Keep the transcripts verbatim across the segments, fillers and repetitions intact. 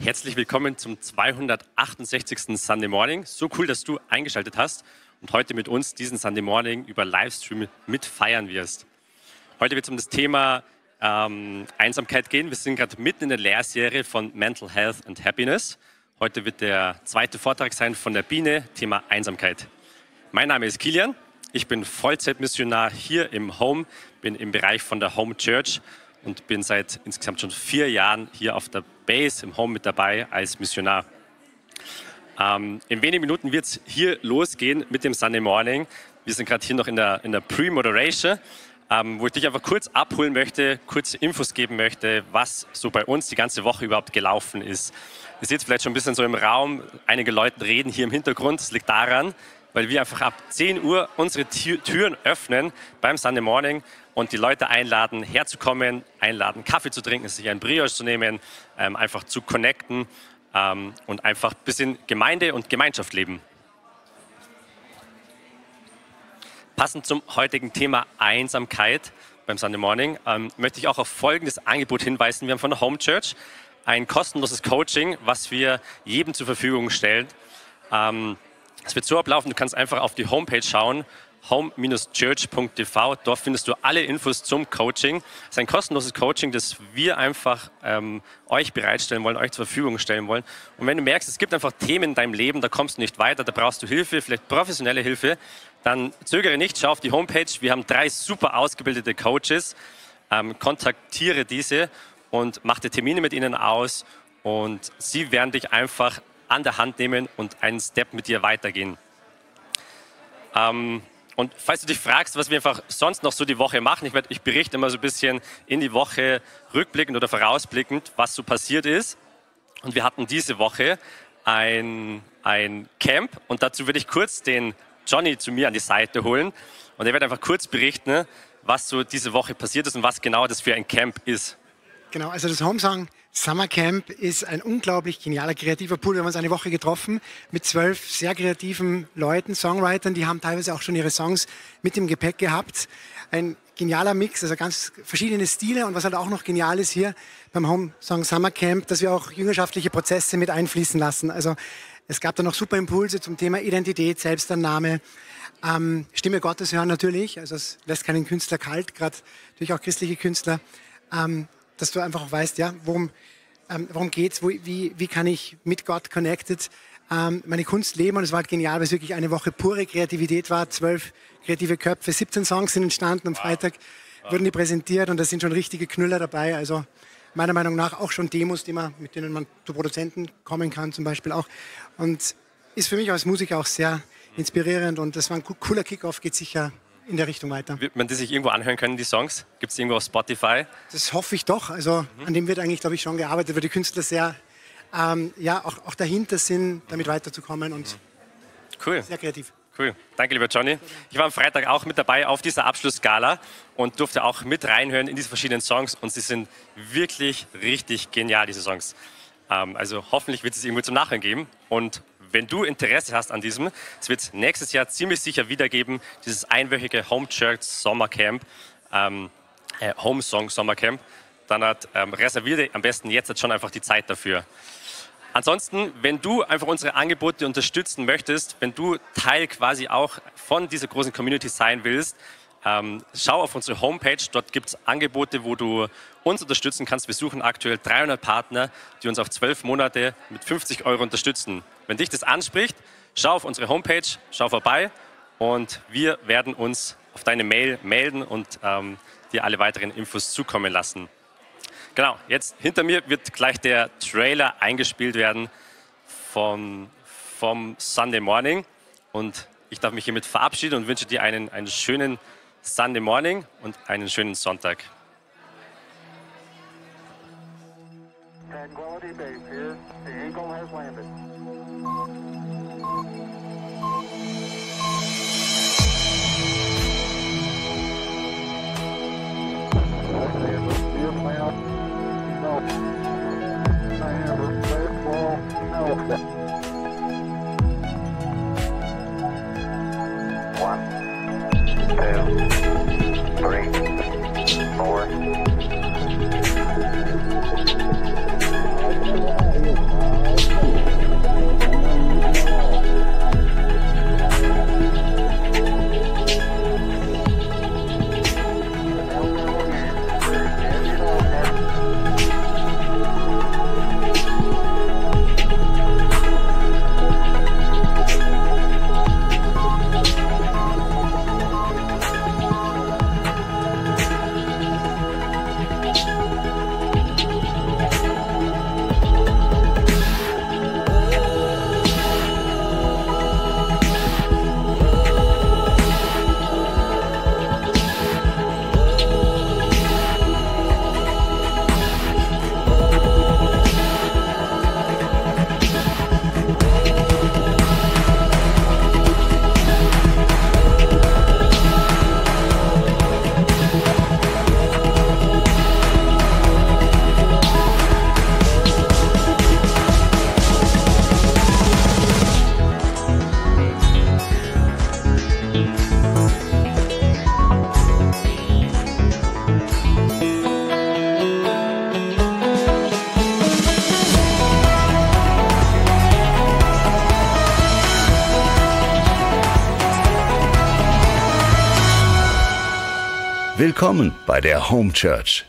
Herzlich willkommen zum zweihundertachtundsechzigsten Sunday-Morning. So cool, dass du eingeschaltet hast und heute mit uns diesen Sunday-Morning über Livestream mitfeiern wirst. Heute wird es um das Thema ähm, Einsamkeit gehen. Wir sind gerade mitten in der Lehrserie von Mental Health and Happiness. Heute wird der zweite Vortrag sein von der Biene, Thema Einsamkeit. Mein Name ist Kilian. Ich bin Vollzeitmissionar hier im Home, bin im Bereich von der Home Church und bin seit insgesamt schon vier Jahren hier auf der Base im Home mit dabei als Missionar. Ähm, in wenigen Minuten wird es hier losgehen mit dem Sunday Morning. Wir sind gerade hier noch in der, in der Pre-Moderation, ähm, wo ich dich einfach kurz abholen möchte, kurze Infos geben möchte, was so bei uns die ganze Woche überhaupt gelaufen ist. Ihr seht es vielleicht schon ein bisschen so im Raum, einige Leute reden hier im Hintergrund, das liegt daran, weil wir einfach ab zehn Uhr unsere Türen öffnen beim Sunday Morning und die Leute einladen, herzukommen, einladen, Kaffee zu trinken, sich ein Brioche zu nehmen, ähm, einfach zu connecten ähm, und einfach ein bisschen Gemeinde und Gemeinschaft leben. Passend zum heutigen Thema Einsamkeit beim Sunday Morning ähm, möchte ich auch auf folgendes Angebot hinweisen. Wir haben von der Home Church ein kostenloses Coaching, was wir jedem zur Verfügung stellen. Ähm, Es wird so ablaufen, du kannst einfach auf die Homepage schauen, home Bindestrich church Punkt t v. Dort findest du alle Infos zum Coaching. Es ist ein kostenloses Coaching, das wir einfach ähm, euch bereitstellen wollen, euch zur Verfügung stellen wollen. Und wenn du merkst, es gibt einfach Themen in deinem Leben, da kommst du nicht weiter, da brauchst du Hilfe, vielleicht professionelle Hilfe, dann zögere nicht, schau auf die Homepage. Wir haben drei super ausgebildete Coaches. Ähm, kontaktiere diese und mach dir Termine mit ihnen aus und sie werden dich einfach an der Hand nehmen und einen Step mit dir weitergehen. Ähm, und falls du dich fragst, was wir einfach sonst noch so die Woche machen, ich, werd, ich berichte immer so ein bisschen in die Woche rückblickend oder vorausblickend, was so passiert ist. Und wir hatten diese Woche ein, ein Camp und dazu würde ich kurz den Johnny zu mir an die Seite holen und er wird einfach kurz berichten, was so diese Woche passiert ist und was genau das für ein Camp ist. Genau, also das Homesong Summer Camp ist ein unglaublich genialer kreativer Pool. Wir haben uns eine Woche getroffen mit zwölf sehr kreativen Leuten, Songwritern, die haben teilweise auch schon ihre Songs mit im Gepäck gehabt. Ein genialer Mix, also ganz verschiedene Stile und was halt auch noch genial ist hier beim Homesong Summer Camp, dass wir auch jüngerschaftliche Prozesse mit einfließen lassen. Also es gab da noch super Impulse zum Thema Identität, Selbstannahme, ähm, Stimme Gottes hören natürlich, also es lässt keinen Künstler kalt, gerade natürlich auch christliche Künstler, ähm, dass du einfach auch weißt, ja, worum, ähm, worum geht es, wie, wie kann ich mit Gott connected ähm, meine Kunst leben. Und es war halt genial, weil es wirklich eine Woche pure Kreativität war, zwölf kreative Köpfe, siebzehn Songs sind entstanden, am Freitag wow. wurden die präsentiert und da sind schon richtige Knüller dabei. Also meiner Meinung nach auch schon Demos, die man, mit denen man zu Produzenten kommen kann zum Beispiel auch. Und ist für mich als Musiker auch sehr inspirierend und das war ein cooler Kickoff, geht sicher in der Richtung weiter. Wird man die sich irgendwo anhören können, die Songs? Gibt es irgendwo auf Spotify? Das hoffe ich doch. Also mhm. an dem wird eigentlich, glaube ich, schon gearbeitet, weil die Künstler sehr, ähm, ja, auch, auch dahinter sind, damit weiterzukommen und cool. Sehr kreativ. Cool. Danke, lieber Johnny. Ich war am Freitag auch mit dabei auf dieser Abschlussgala und durfte auch mit reinhören in diese verschiedenen Songs und sie sind wirklich richtig genial, diese Songs. Ähm, also hoffentlich wird es irgendwo zum Nachhören geben und wenn du Interesse hast an diesem, es wird es nächstes Jahr ziemlich sicher wiedergeben, dieses einwöchige Home-Church-Sommercamp, ähm, äh, Homesong-Sommercamp, dann hat ähm, reserviere am besten jetzt hat schon einfach die Zeit dafür. Ansonsten, wenn du einfach unsere Angebote unterstützen möchtest, wenn du Teil quasi auch von dieser großen Community sein willst, Ähm, schau auf unsere Homepage, dort gibt es Angebote, wo du uns unterstützen kannst. Wir suchen aktuell dreihundert Partner, die uns auf zwölf Monate mit fünfzig Euro unterstützen. Wenn dich das anspricht, schau auf unsere Homepage, schau vorbei und wir werden uns auf deine Mail melden und ähm, dir alle weiteren Infos zukommen lassen. Genau, jetzt hinter mir wird gleich der Trailer eingespielt werden vom, vom Sunday Morning und ich darf mich hiermit verabschieden und wünsche dir einen, einen schönen Sunday Morning und einen schönen Sonntag. Tranquility Base here. The Eagle has landed. One. Two, three, four. Willkommen bei der Home Church.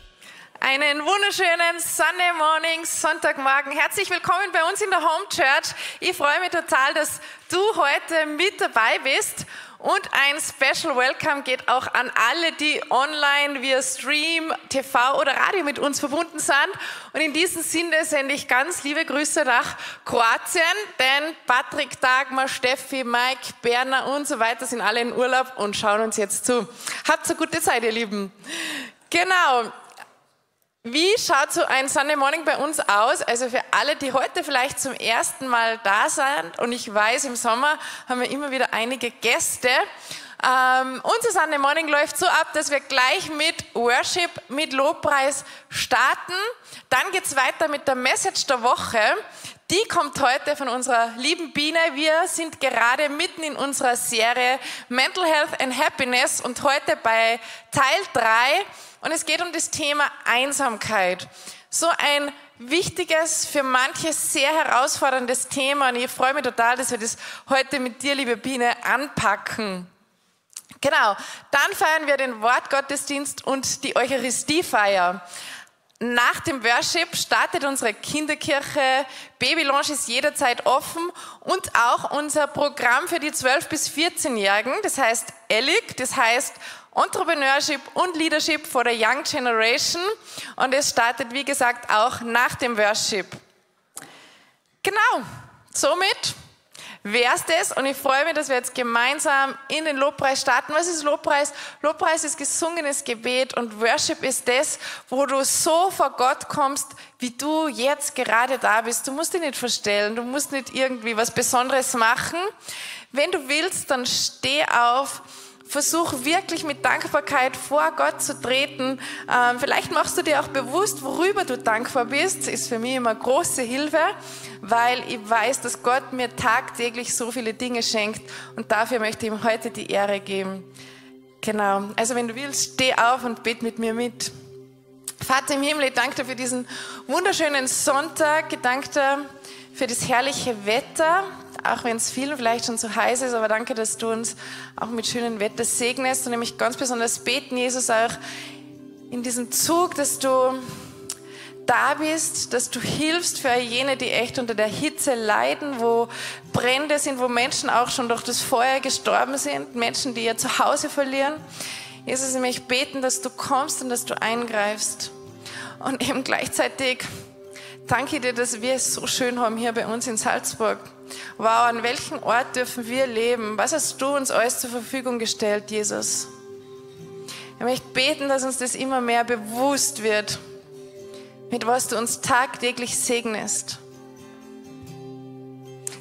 Einen wunderschönen Sunday-Morning, Sonntagmorgen. Herzlich willkommen bei uns in der Home Church. Ich freue mich total, dass du heute mit dabei bist. Und ein Special Welcome geht auch an alle, die online via Stream, T V oder Radio mit uns verbunden sind. Und in diesem Sinne sende ich ganz liebe Grüße nach Kroatien, denn Patrick, Dagmar, Steffi, Mike, Berner und so weiter sind alle in Urlaub und schauen uns jetzt zu. Habt so gute Zeit, ihr Lieben. Genau. Wie schaut so ein Sunday Morning bei uns aus? Also für alle, die heute vielleicht zum ersten Mal da sind, und ich weiß, im Sommer haben wir immer wieder einige Gäste. Ähm, unser Sunday Morning läuft so ab, dass wir gleich mit Worship, mit Lobpreis starten. Dann geht's weiter mit der Message der Woche. Die kommt heute von unserer lieben Biene. Wir sind gerade mitten in unserer Serie Mental Health and Happiness und heute bei Teil drei. Und es geht um das Thema Einsamkeit. So ein wichtiges, für manche sehr herausforderndes Thema. Und ich freue mich total, dass wir das heute mit dir, liebe Biene, anpacken. Genau, dann feiern wir den Wortgottesdienst und die Eucharistiefeier. Nach dem Worship startet unsere Kinderkirche. Babylounge ist jederzeit offen und auch unser Programm für die zwölf bis vierzehn-Jährigen. Das heißt E L I C, das heißt Entrepreneurship und Leadership for the Young Generation, und es startet, wie gesagt, auch nach dem Worship. Genau, somit wäre es das, und ich freue mich, dass wir jetzt gemeinsam in den Lobpreis starten. Was ist Lobpreis? Lobpreis ist gesungenes Gebet, und Worship ist das, wo du so vor Gott kommst, wie du jetzt gerade da bist. Du musst dich nicht verstellen, du musst nicht irgendwie was Besonderes machen. Wenn du willst, dann steh auf. Versuch wirklich mit Dankbarkeit vor Gott zu treten. Ähm, vielleicht machst du dir auch bewusst, worüber du dankbar bist. Ist für mich immer große Hilfe, weil ich weiß, dass Gott mir tagtäglich so viele Dinge schenkt, und dafür möchte ich ihm heute die Ehre geben. Genau, also wenn du willst, steh auf und bete mit mir mit. Vater im Himmel, ich danke dir für diesen wunderschönen Sonntag. Ich danke dir für das herrliche Wetter, auch wenn es vielen vielleicht schon zu heiß ist, aber danke, dass du uns auch mit schönem Wetter segnest, und nämlich ganz besonders beten, Jesus, auch in diesem Zug, dass du da bist, dass du hilfst für all jene, die echt unter der Hitze leiden, wo Brände sind, wo Menschen auch schon durch das Feuer gestorben sind, Menschen, die ihr Zuhause verlieren. Jesus, ich möchte beten, dass du kommst und dass du eingreifst, und eben gleichzeitig danke dir, dass wir es so schön haben hier bei uns in Salzburg. Wow, an welchem Ort dürfen wir leben? Was hast du uns alles zur Verfügung gestellt, Jesus? Ich möchte beten, dass uns das immer mehr bewusst wird, mit was du uns tagtäglich segnest.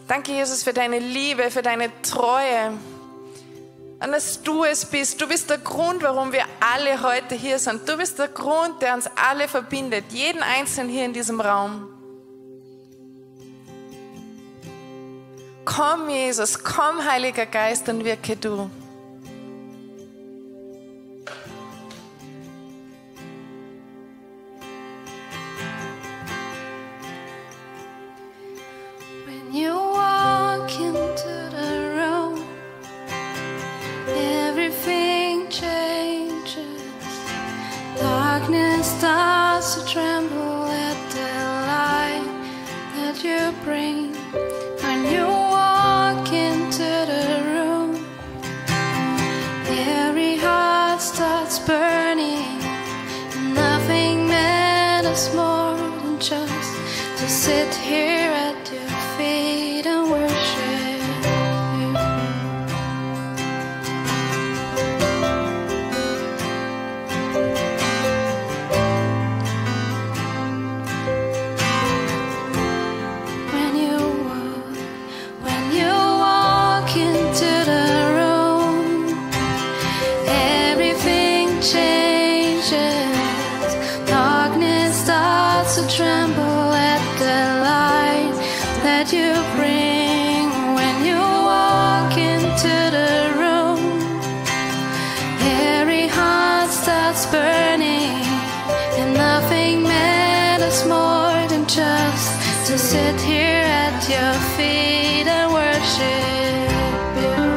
Danke, Jesus, für deine Liebe, für deine Treue. Und dass du es bist. Du bist der Grund, warum wir alle heute hier sind. Du bist der Grund, der uns alle verbindet. Jeden Einzelnen hier in diesem Raum. Komm, Jesus, komm, Heiliger Geist, und wirke du. When you walk into the room, everything changes. Darkness starts to tremble at the light that you bring. When you walk into the room, every heart starts burning. Nothing matters more than just to sit here at your feet and worship you. When you walk, when you walk into the room, everything changes. Darkness starts to tremble at the light that you bring. When you walk into the room, every heart starts burning, and nothing matters more than just to sit here at your feet and worship you.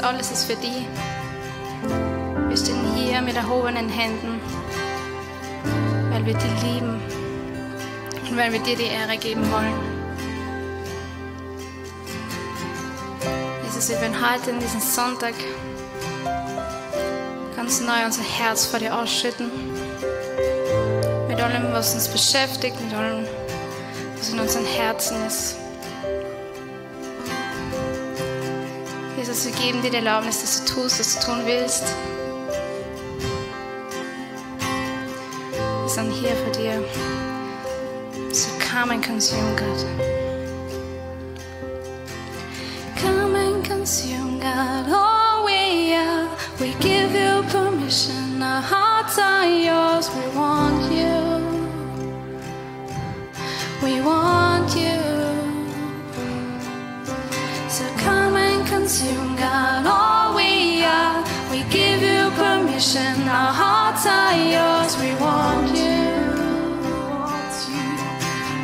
Alles ist für dich. Wir stehen hier mit erhobenen Händen, weil wir dich lieben und weil wir dir die Ehre geben wollen. Jesus, wir werden heute in diesem Sonntag ganz neu unser Herz vor dir ausschütten. Mit allem, was uns beschäftigt, mit allem, was in unseren Herzen ist. Jesus, wir geben dir die Erlaubnis, dass du tust, was du tun willst. Wir sind hier für dir. So come and consume, God. Come and consume, God. Oh, we are. We give you permission. Our hearts are yours. We want you. We want you. So come. Consume, God, all we are. We give you permission. Our hearts are yours. We want you.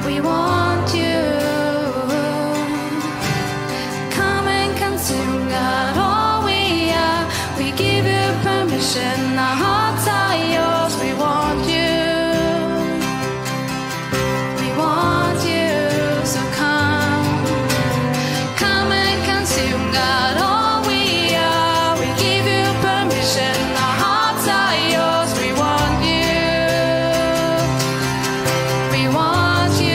We want you. Come and consume, God, all we are. We give you permission. Our hearts are yours. We want you. We want you. So come. God, all we are, we give you permission. Our hearts are yours. We want you. We want you.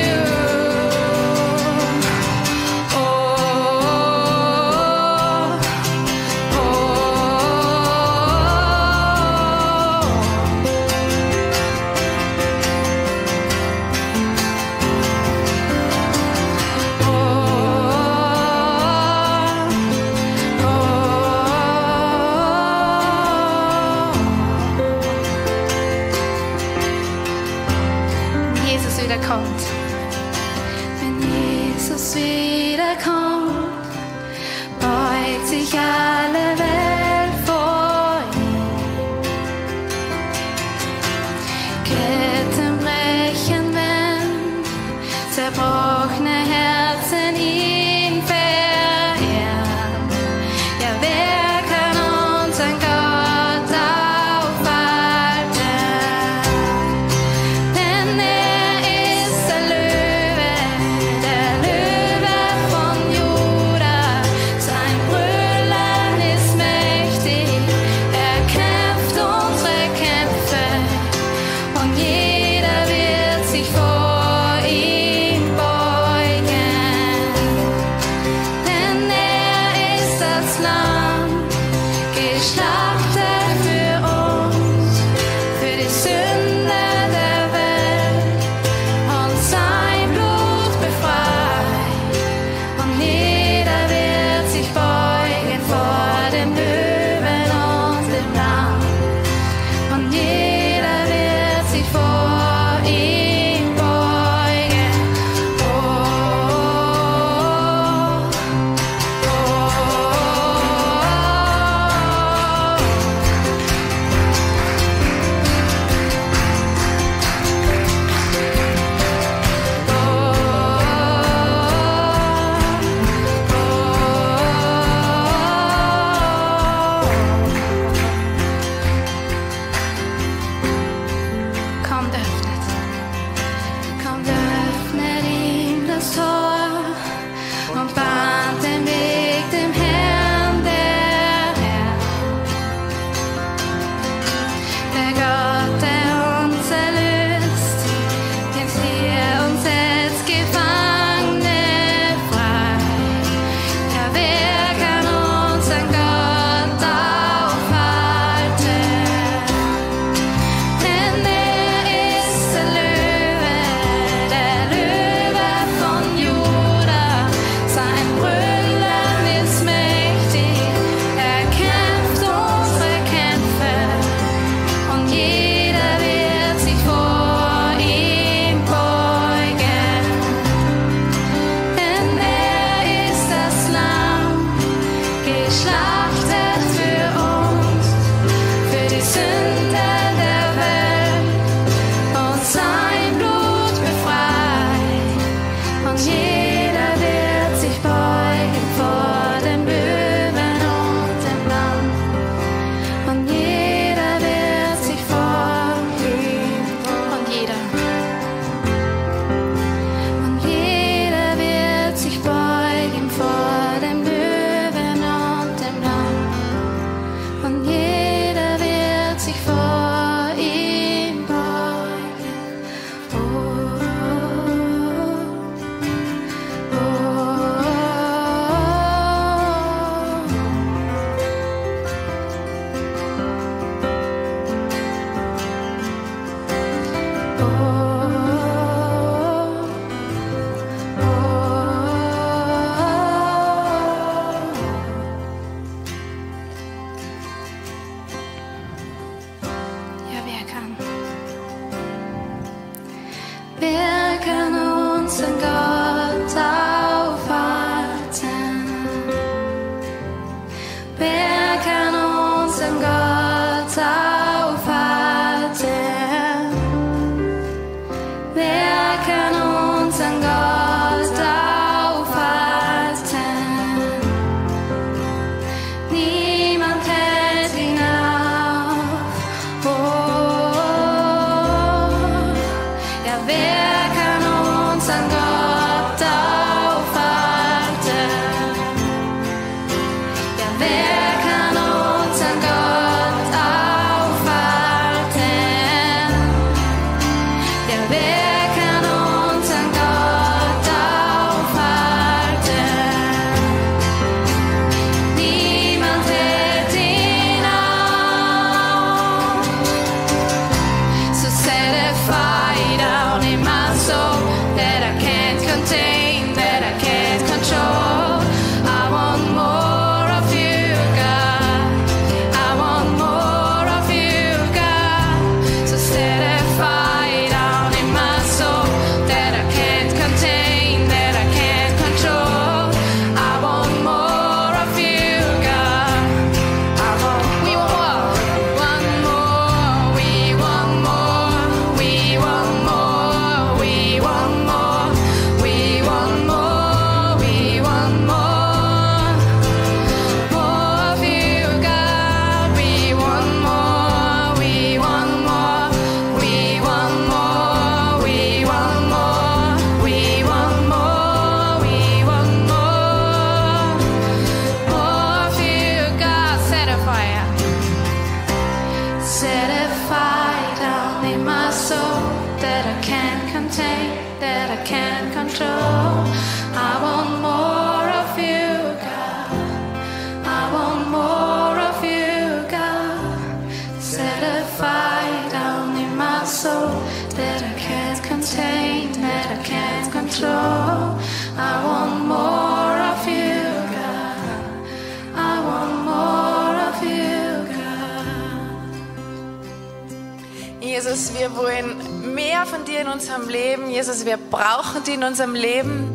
Jesus, wir wollen mehr von dir in unserem Leben. Jesus, wir brauchen dich in unserem Leben.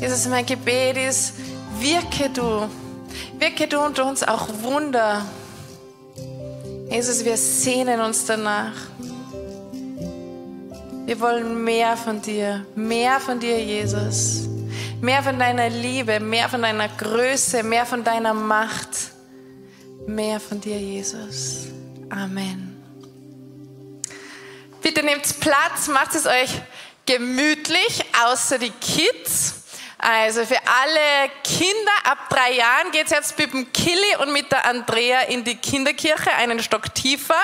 Jesus, mein Gebet ist, wirke du. Wirke du unter uns auch Wunder. Jesus, wir sehnen uns danach. Wir wollen mehr von dir, mehr von dir, Jesus. Mehr von deiner Liebe, mehr von deiner Größe, mehr von deiner Macht. Mehr von dir, Jesus. Amen. Bitte nehmt Platz, macht es euch gemütlich, außer die Kids. Also für alle Kinder ab drei Jahren geht es jetzt mit dem Killy und mit der Andrea in die Kinderkirche, einen Stock tiefer.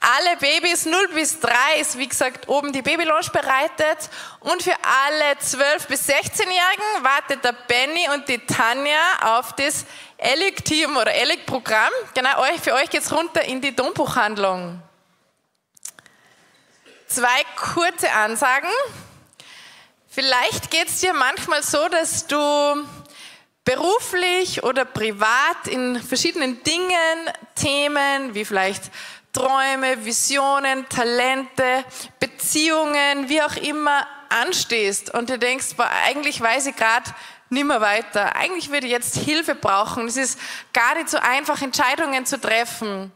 Alle Babys null bis drei ist, wie gesagt, oben die Babylounge bereitet. Und für alle zwölf bis sechzehnjährigen wartet der Benny und die Tanja auf das E L I C-Team oder E L I C-Programm. Genau, für euch geht es runter in die Dombuchhandlung. Zwei kurze Ansagen. Vielleicht geht es dir manchmal so, dass du beruflich oder privat in verschiedenen Dingen, Themen wie vielleicht Träume, Visionen, Talente, Beziehungen, wie auch immer, anstehst und du denkst, boah, eigentlich weiß ich gerade nicht mehr weiter. Eigentlich würde ich jetzt Hilfe brauchen. Es ist gar nicht so einfach, Entscheidungen zu treffen.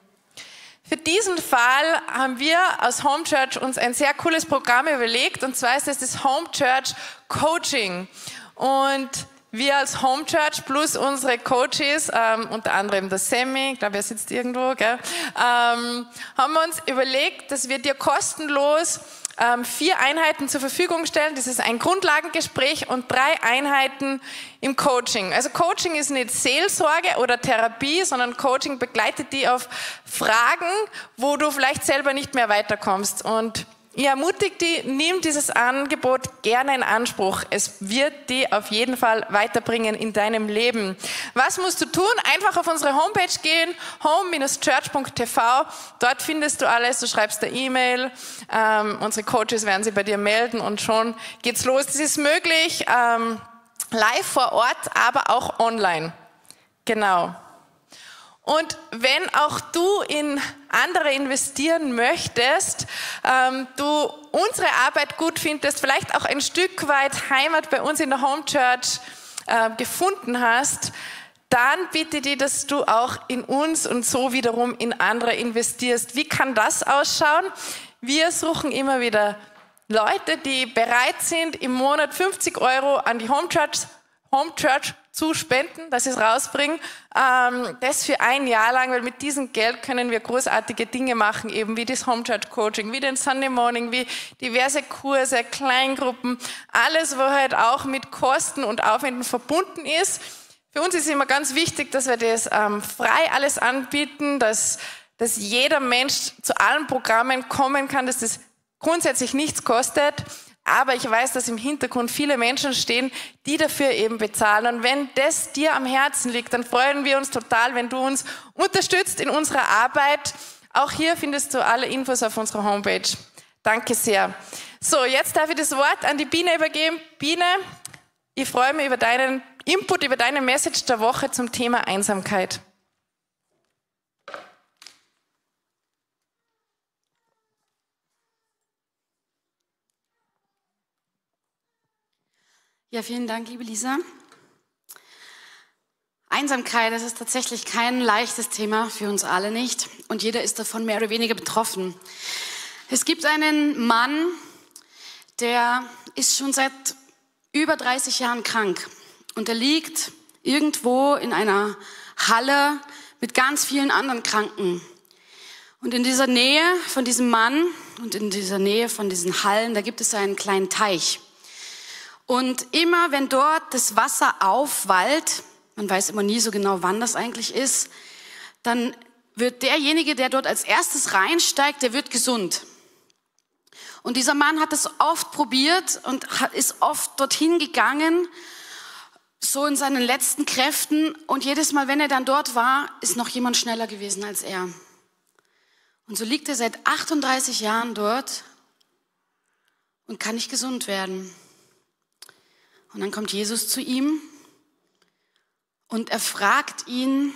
Für diesen Fall haben wir aus Home Church uns ein sehr cooles Programm überlegt, und zwar ist das das Home-Church-Coaching. Und wir als Home Church plus unsere Coaches, ähm, unter anderem der Sammy, ich glaube, er sitzt irgendwo, gell, ähm, haben wir uns überlegt, dass wir dir kostenlos ähm, vier Einheiten zur Verfügung stellen. Das ist ein Grundlagengespräch und drei Einheiten im Coaching. Also Coaching ist nicht Seelsorge oder Therapie, sondern Coaching begleitet die auf Fragen, wo du vielleicht selber nicht mehr weiterkommst. Und ich ermutige dich, nimm dieses Angebot gerne in Anspruch. Es wird dich auf jeden Fall weiterbringen in deinem Leben. Was musst du tun? Einfach auf unsere Homepage gehen, home Bindestrich church Punkt t v. Dort findest du alles, du schreibst eine E-Mail, ähm, unsere Coaches werden sich bei dir melden und schon geht's los. Das ist möglich, ähm, live vor Ort, aber auch online. Genau. Und wenn auch du in andere investieren möchtest, ähm, du unsere Arbeit gut findest, vielleicht auch ein Stück weit Heimat bei uns in der Home Church äh, gefunden hast, dann bitte dir, dass du auch in uns und so wiederum in andere investierst. Wie kann das ausschauen? Wir suchen immer wieder Leute, die bereit sind, im Monat fünfzig Euro an die Home Church, Home Church zu spenden, dass sie es rausbringen, ähm, das für ein Jahr lang, weil mit diesem Geld können wir großartige Dinge machen, eben wie das Home Church Coaching, wie den Sunday Morning, wie diverse Kurse, Kleingruppen, alles, wo halt auch mit Kosten und Aufwänden verbunden ist. Für uns ist immer ganz wichtig, dass wir das ähm, frei alles anbieten, dass, dass jeder Mensch zu allen Programmen kommen kann, dass das grundsätzlich nichts kostet. Aber ich weiß, dass im Hintergrund viele Menschen stehen, die dafür eben bezahlen. Und wenn das dir am Herzen liegt, dann freuen wir uns total, wenn du uns unterstützt in unserer Arbeit. Auch hier findest du alle Infos auf unserer Homepage. Danke sehr. So, jetzt darf ich das Wort an die Biene übergeben. Biene, ich freue mich über deinen Input, über deine Message der Woche zum Thema Einsamkeit. Ja, vielen Dank, liebe Lisa. Einsamkeit, das ist tatsächlich kein leichtes Thema, für uns alle nicht. Und jeder ist davon mehr oder weniger betroffen. Es gibt einen Mann, der ist schon seit über dreißig Jahren krank. Und er liegt irgendwo in einer Halle mit ganz vielen anderen Kranken. Und in dieser Nähe von diesem Mann und in dieser Nähe von diesen Hallen, da gibt es einen kleinen Teich. Und immer, wenn dort das Wasser aufwallt, man weiß immer nie so genau, wann das eigentlich ist, dann wird derjenige, der dort als erstes reinsteigt, der wird gesund. Und dieser Mann hat es oft probiert und ist oft dorthin gegangen, so in seinen letzten Kräften. Und jedes Mal, wenn er dann dort war, ist noch jemand schneller gewesen als er. Und so liegt er seit achtunddreißig Jahren dort und kann nicht gesund werden. Und dann kommt Jesus zu ihm und er fragt ihn,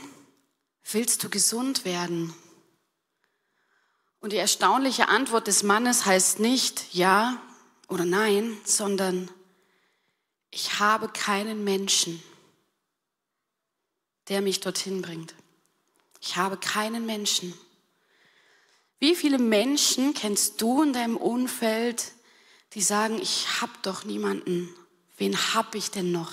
willst du gesund werden? Und die erstaunliche Antwort des Mannes heißt nicht ja oder nein, sondern ich habe keinen Menschen, der mich dorthin bringt. Ich habe keinen Menschen. Wie viele Menschen kennst du in deinem Umfeld, die sagen, ich habe doch niemanden, wen habe ich denn noch?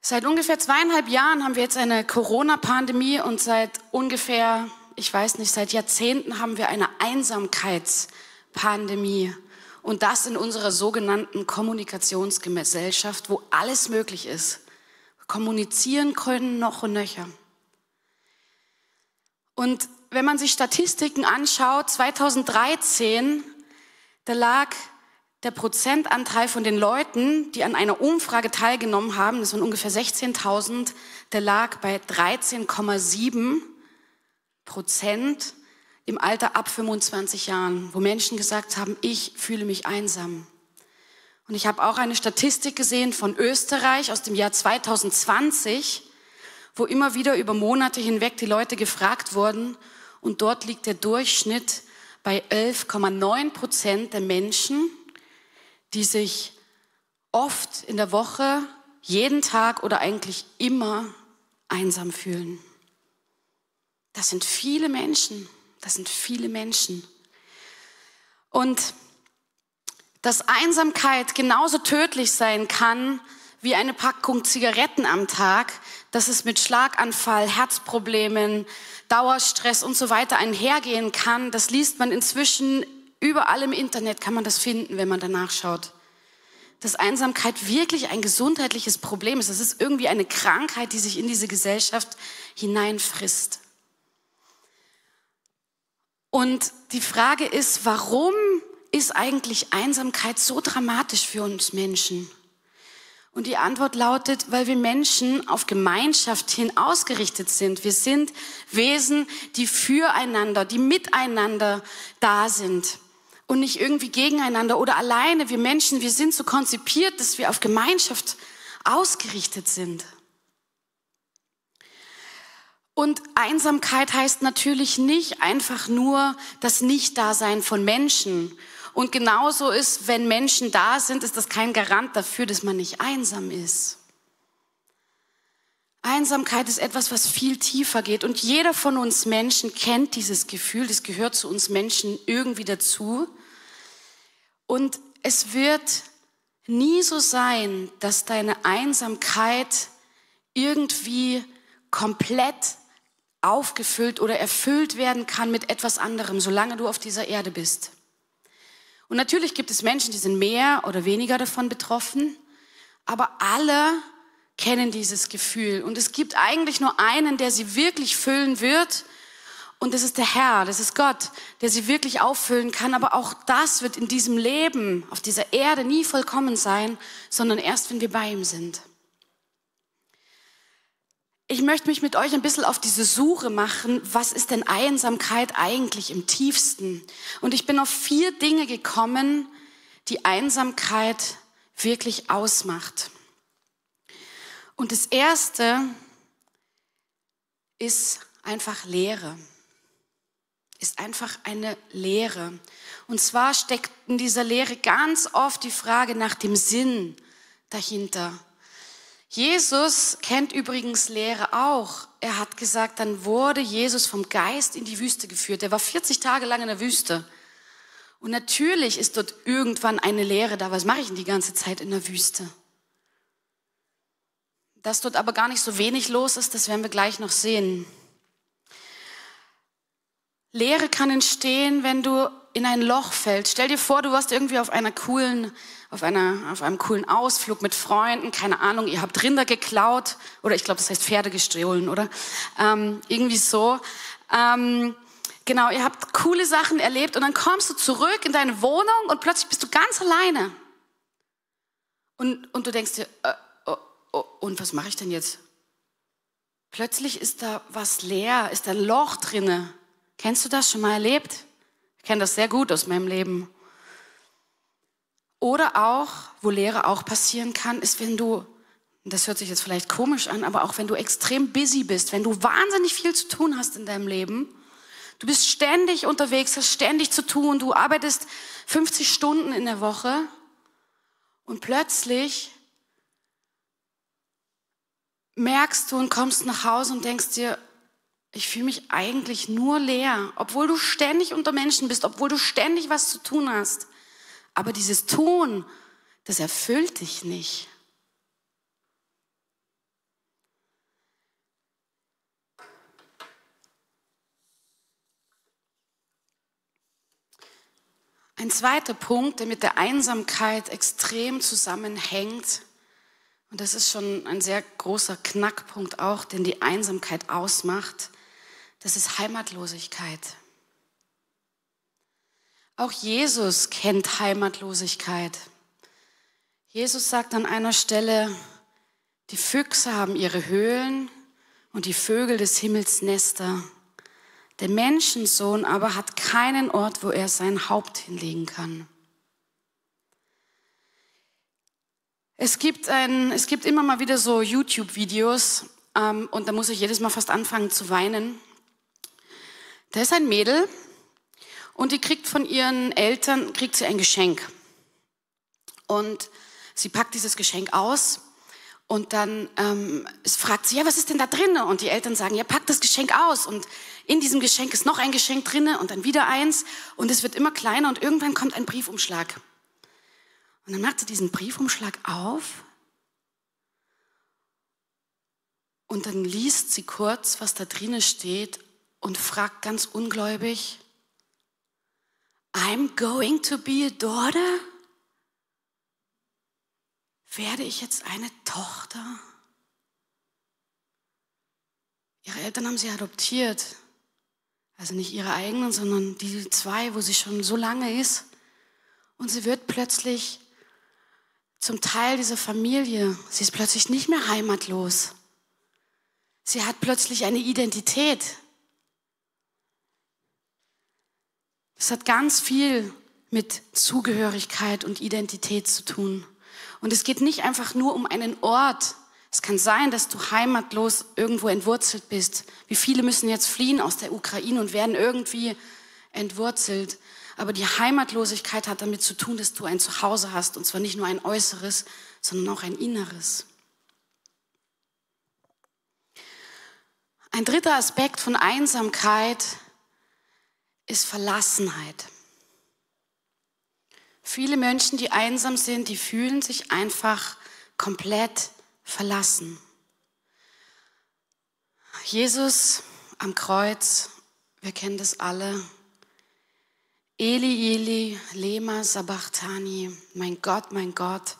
Seit ungefähr zweieinhalb Jahren haben wir jetzt eine Corona-Pandemie und seit ungefähr, ich weiß nicht, seit Jahrzehnten haben wir eine Einsamkeitspandemie. Und das in unserer sogenannten Kommunikationsgesellschaft, wo alles möglich ist. Wir kommunizieren können noch und nöcher. Und wenn man sich Statistiken anschaut, zweitausenddreizehn, da lag der Prozentanteil von den Leuten, die an einer Umfrage teilgenommen haben, das waren ungefähr sechzehntausend, der lag bei dreizehn Komma sieben Prozent im Alter ab fünfundzwanzig Jahren, wo Menschen gesagt haben, ich fühle mich einsam. Und ich habe auch eine Statistik gesehen von Österreich aus dem Jahr zweitausendzwanzig, wo immer wieder über Monate hinweg die Leute gefragt wurden und dort liegt der Durchschnitt bei elf Komma neun Prozent der Menschen, die sich oft in der Woche, jeden Tag oder eigentlich immer einsam fühlen. Das sind viele Menschen, das sind viele Menschen. Und dass Einsamkeit genauso tödlich sein kann wie eine Packung Zigaretten am Tag, dass es mit Schlaganfall, Herzproblemen, Dauerstress und so weiter einhergehen kann, das liest man inzwischen überall im Internet, kann man das finden, wenn man danach schaut. Dass Einsamkeit wirklich ein gesundheitliches Problem ist. Das ist irgendwie eine Krankheit, die sich in diese Gesellschaft hineinfrisst. Und die Frage ist, warum ist eigentlich Einsamkeit so dramatisch für uns Menschen? Und die Antwort lautet, weil wir Menschen auf Gemeinschaft hin ausgerichtet sind. Wir sind Wesen, die füreinander, die miteinander da sind und nicht irgendwie gegeneinander oder alleine. Wir Menschen, wir sind so konzipiert, dass wir auf Gemeinschaft ausgerichtet sind. Und Einsamkeit heißt natürlich nicht einfach nur das Nichtdasein von Menschen. Und genauso ist, wenn Menschen da sind, ist das kein Garant dafür, dass man nicht einsam ist. Einsamkeit ist etwas, was viel tiefer geht. Und jeder von uns Menschen kennt dieses Gefühl. Das gehört zu uns Menschen irgendwie dazu. Und es wird nie so sein, dass deine Einsamkeit irgendwie komplett aufgefüllt oder erfüllt werden kann mit etwas anderem, solange du auf dieser Erde bist. Und natürlich gibt es Menschen, die sind mehr oder weniger davon betroffen, aber alle kennen dieses Gefühl. Und es gibt eigentlich nur einen, der sie wirklich füllen wird, und das ist der Herr, das ist Gott, der sie wirklich auffüllen kann. Aber auch das wird in diesem Leben, auf dieser Erde nie vollkommen sein, sondern erst, wenn wir bei ihm sind. Ich möchte mich mit euch ein bisschen auf diese Suche machen, was ist denn Einsamkeit eigentlich im tiefsten? Und ich bin auf vier Dinge gekommen, die Einsamkeit wirklich ausmacht. Und das erste ist einfach Leere. Ist einfach eine Leere. Und zwar steckt in dieser Leere ganz oft die Frage nach dem Sinn dahinter. Jesus kennt übrigens Leere auch. Er hat gesagt, dann wurde Jesus vom Geist in die Wüste geführt. Er war vierzig Tage lang in der Wüste. Und natürlich ist dort irgendwann eine Leere da. Was mache ich denn die ganze Zeit in der Wüste? Dass dort aber gar nicht so wenig los ist, das werden wir gleich noch sehen. Leere kann entstehen, wenn du in ein Loch fällst. Stell dir vor, du warst irgendwie auf einer coolen, auf einer, auf einem coolen Ausflug mit Freunden, keine Ahnung, ihr habt Rinder geklaut oder ich glaube, das heißt Pferde gestohlen, oder? Ähm, irgendwie so. Ähm, genau, ihr habt coole Sachen erlebt und dann kommst du zurück in deine Wohnung und plötzlich bist du ganz alleine. Und, und du denkst dir, äh, oh, oh, und was mache ich denn jetzt? Plötzlich ist da was leer, ist da ein Loch drinne. Kennst du das schon mal erlebt? Ich kenne das sehr gut aus meinem Leben. Oder auch, wo Leere auch passieren kann, ist, wenn du Und das hört sich jetzt vielleicht komisch an, aber auch wenn du extrem busy bist, wenn du wahnsinnig viel zu tun hast in deinem Leben, du bist ständig unterwegs, hast ständig zu tun, du arbeitest fünfzig Stunden in der Woche und plötzlich merkst du und kommst nach Hause und denkst dir, ich fühle mich eigentlich nur leer, obwohl du ständig unter Menschen bist, obwohl du ständig was zu tun hast. Aber dieses Tun, das erfüllt dich nicht. Ein zweiter Punkt, der mit der Einsamkeit extrem zusammenhängt, und das ist schon ein sehr großer Knackpunkt auch, den die Einsamkeit ausmacht, das ist Heimatlosigkeit. Auch Jesus kennt Heimatlosigkeit. Jesus sagt an einer Stelle, die Füchse haben ihre Höhlen und die Vögel des Himmels Nester. Der Menschensohn aber hat keinen Ort, wo er sein Haupt hinlegen kann. Es gibt, ein, es gibt immer mal wieder so YouTube-Videos ähm, und da muss ich jedes Mal fast anfangen zu weinen. Da ist ein Mädel und die kriegt von ihren Eltern kriegt sie ein Geschenk. Und sie packt dieses Geschenk aus und dann ähm, es fragt sie, ja, was ist denn da drin? Und die Eltern sagen, ja, pack das Geschenk aus und in diesem Geschenk ist noch ein Geschenk drin und dann wieder eins und es wird immer kleiner und irgendwann kommt ein Briefumschlag. Und dann macht sie diesen Briefumschlag auf und dann liest sie kurz, was da drin steht und fragt ganz ungläubig, I'm going to be a daughter? Werde ich jetzt eine Tochter? Ihre Eltern haben sie adoptiert. Also nicht ihre eigenen, sondern die zwei, wo sie schon so lange ist. Und sie wird plötzlich zum Teil dieser Familie. Sie ist plötzlich nicht mehr heimatlos. Sie hat plötzlich eine Identität. Das hat ganz viel mit Zugehörigkeit und Identität zu tun. Und es geht nicht einfach nur um einen Ort. Es kann sein, dass du heimatlos irgendwo entwurzelt bist. Wie viele müssen jetzt fliehen aus der Ukraine und werden irgendwie entwurzelt. Aber die Heimatlosigkeit hat damit zu tun, dass du ein Zuhause hast. Und zwar nicht nur ein äußeres, sondern auch ein inneres. Ein dritter Aspekt von Einsamkeit ist Verlassenheit. Viele Menschen, die einsam sind, die fühlen sich einfach komplett verlassen. Jesus am Kreuz, wir kennen das alle. Eli, Eli, lema sabachthani, mein Gott, mein Gott,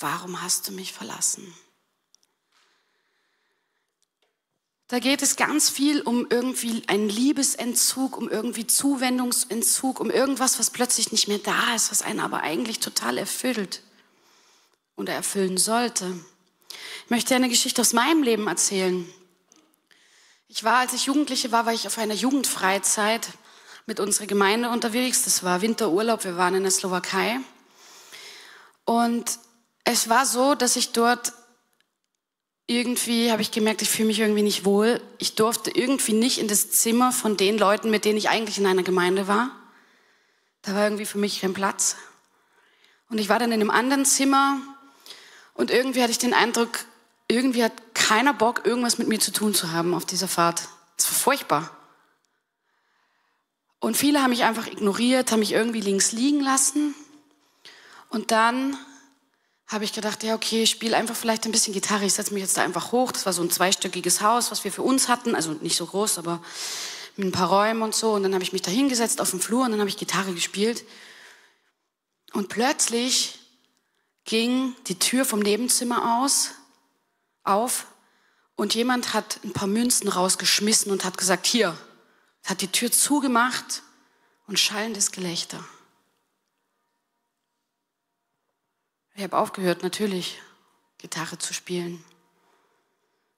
warum hast du mich verlassen? Da geht es ganz viel um irgendwie einen Liebesentzug, um irgendwie Zuwendungsentzug, um irgendwas, was plötzlich nicht mehr da ist, was einen aber eigentlich total erfüllt oder erfüllen sollte. Ich möchte eine Geschichte aus meinem Leben erzählen. Ich war, als ich Jugendliche war, war ich auf einer Jugendfreizeit mit unserer Gemeinde unterwegs. Das war Winterurlaub, wir waren in der Slowakei. Und es war so, dass ich dort irgendwie, habe ich gemerkt, ich fühle mich irgendwie nicht wohl. Ich durfte irgendwie nicht in das Zimmer von den Leuten, mit denen ich eigentlich in einer Gemeinde war. Da war irgendwie für mich kein Platz. Und ich war dann in einem anderen Zimmer und irgendwie hatte ich den Eindruck, irgendwie hat keiner Bock, irgendwas mit mir zu tun zu haben auf dieser Fahrt. Das war furchtbar. Und viele haben mich einfach ignoriert, haben mich irgendwie links liegen lassen. Und dann habe ich gedacht, ja okay, ich spiele einfach vielleicht ein bisschen Gitarre. Ich setze mich jetzt da einfach hoch. Das war so ein zweistöckiges Haus, was wir für uns hatten. Also nicht so groß, aber mit ein paar Räumen und so. Und dann habe ich mich da hingesetzt auf dem Flur und dann habe ich Gitarre gespielt. Und plötzlich ging die Tür vom Nebenzimmer aus, auf. Und jemand hat ein paar Münzen rausgeschmissen und hat gesagt, hier. Hat die Tür zugemacht und schallendes Gelächter. Ich habe aufgehört, natürlich Gitarre zu spielen.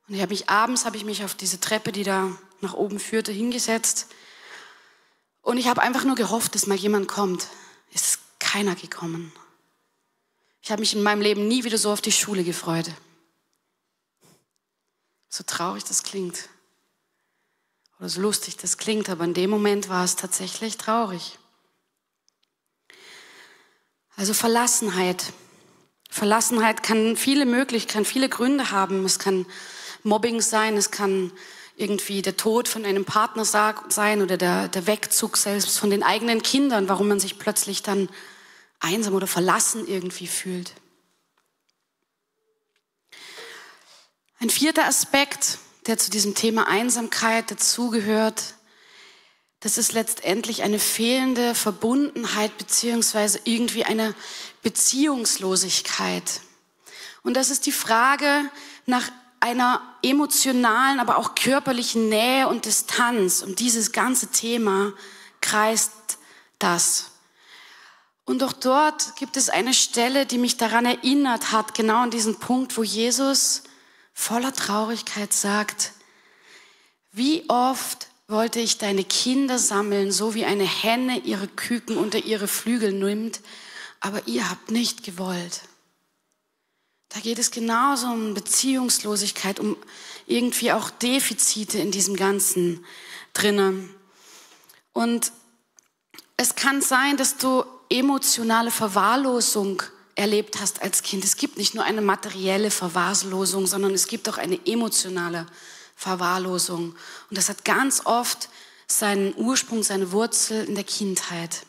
Und ich habe mich abends habe ich mich auf diese Treppe, die da nach oben führte, hingesetzt. Und ich habe einfach nur gehofft, dass mal jemand kommt. Es ist keiner gekommen. Ich habe mich in meinem Leben nie wieder so auf die Schule gefreut. So traurig das klingt oder so lustig das klingt, aber in dem Moment war es tatsächlich traurig. Also Verlassenheit. Verlassenheit kann viele möglich, kann viele Gründe haben. Es kann Mobbing sein, es kann irgendwie der Tod von einem Partner sein oder der, der Wegzug selbst von den eigenen Kindern, warum man sich plötzlich dann einsam oder verlassen irgendwie fühlt. Ein vierter Aspekt, der zu diesem Thema Einsamkeit dazugehört, das ist letztendlich eine fehlende Verbundenheit beziehungsweise irgendwie eine Beziehungslosigkeit. Und das ist die Frage nach einer emotionalen, aber auch körperlichen Nähe und Distanz. Um dieses ganze Thema kreist das. Und auch dort gibt es eine Stelle, die mich daran erinnert hat, genau an diesen Punkt, wo Jesus voller Traurigkeit sagt: Wie oft wollte ich deine Kinder sammeln, so wie eine Henne ihre Küken unter ihre Flügel nimmt, aber ihr habt nicht gewollt. Da geht es genauso um Beziehungslosigkeit, um irgendwie auch Defizite in diesem Ganzen drinnen. Und es kann sein, dass du emotionale Verwahrlosung erlebt hast als Kind. Es gibt nicht nur eine materielle Verwahrlosung, sondern es gibt auch eine emotionale Verwahrlosung. Und das hat ganz oft seinen Ursprung, seine Wurzel in der Kindheit.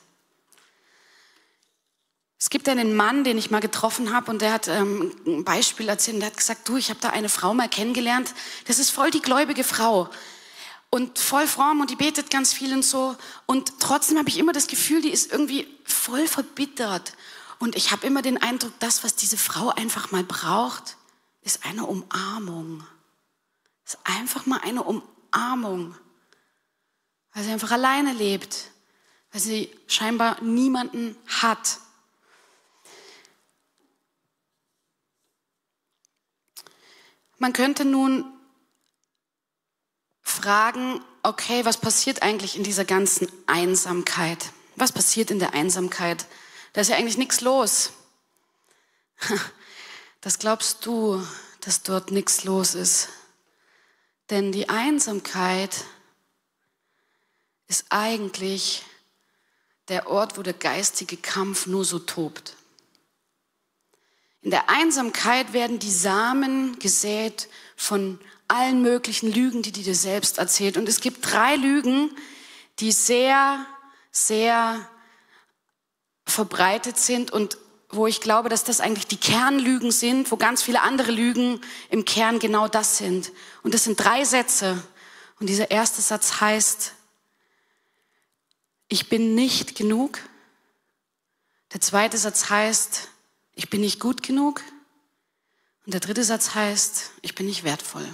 Es gibt einen Mann, den ich mal getroffen habe, und der hat ähm, ein Beispiel erzählt, und der hat gesagt: Du, ich habe da eine Frau mal kennengelernt, das ist voll die gläubige Frau und voll fromm und die betet ganz viel und so, und trotzdem habe ich immer das Gefühl, die ist irgendwie voll verbittert. Und ich habe immer den Eindruck, das, was diese Frau einfach mal braucht, ist eine Umarmung. Ist einfach mal eine Umarmung. Weil sie einfach alleine lebt. Weil sie scheinbar niemanden hat. Man könnte nun fragen, okay, was passiert eigentlich in dieser ganzen Einsamkeit? Was passiert in der Einsamkeit? Da ist ja eigentlich nichts los. Das glaubst du, dass dort nichts los ist. Denn die Einsamkeit ist eigentlich der Ort, wo der geistige Kampf nur so tobt. In der Einsamkeit werden die Samen gesät von allen möglichen Lügen, die du dir selbst erzählst. Und es gibt drei Lügen, die sehr, sehr verbreitet sind und wo ich glaube, dass das eigentlich die Kernlügen sind, wo ganz viele andere Lügen im Kern genau das sind. Und das sind drei Sätze. Und dieser erste Satz heißt: Ich bin nicht genug. Der zweite Satz heißt: Ich bin nicht gut genug. Und der dritte Satz heißt: Ich bin nicht wertvoll.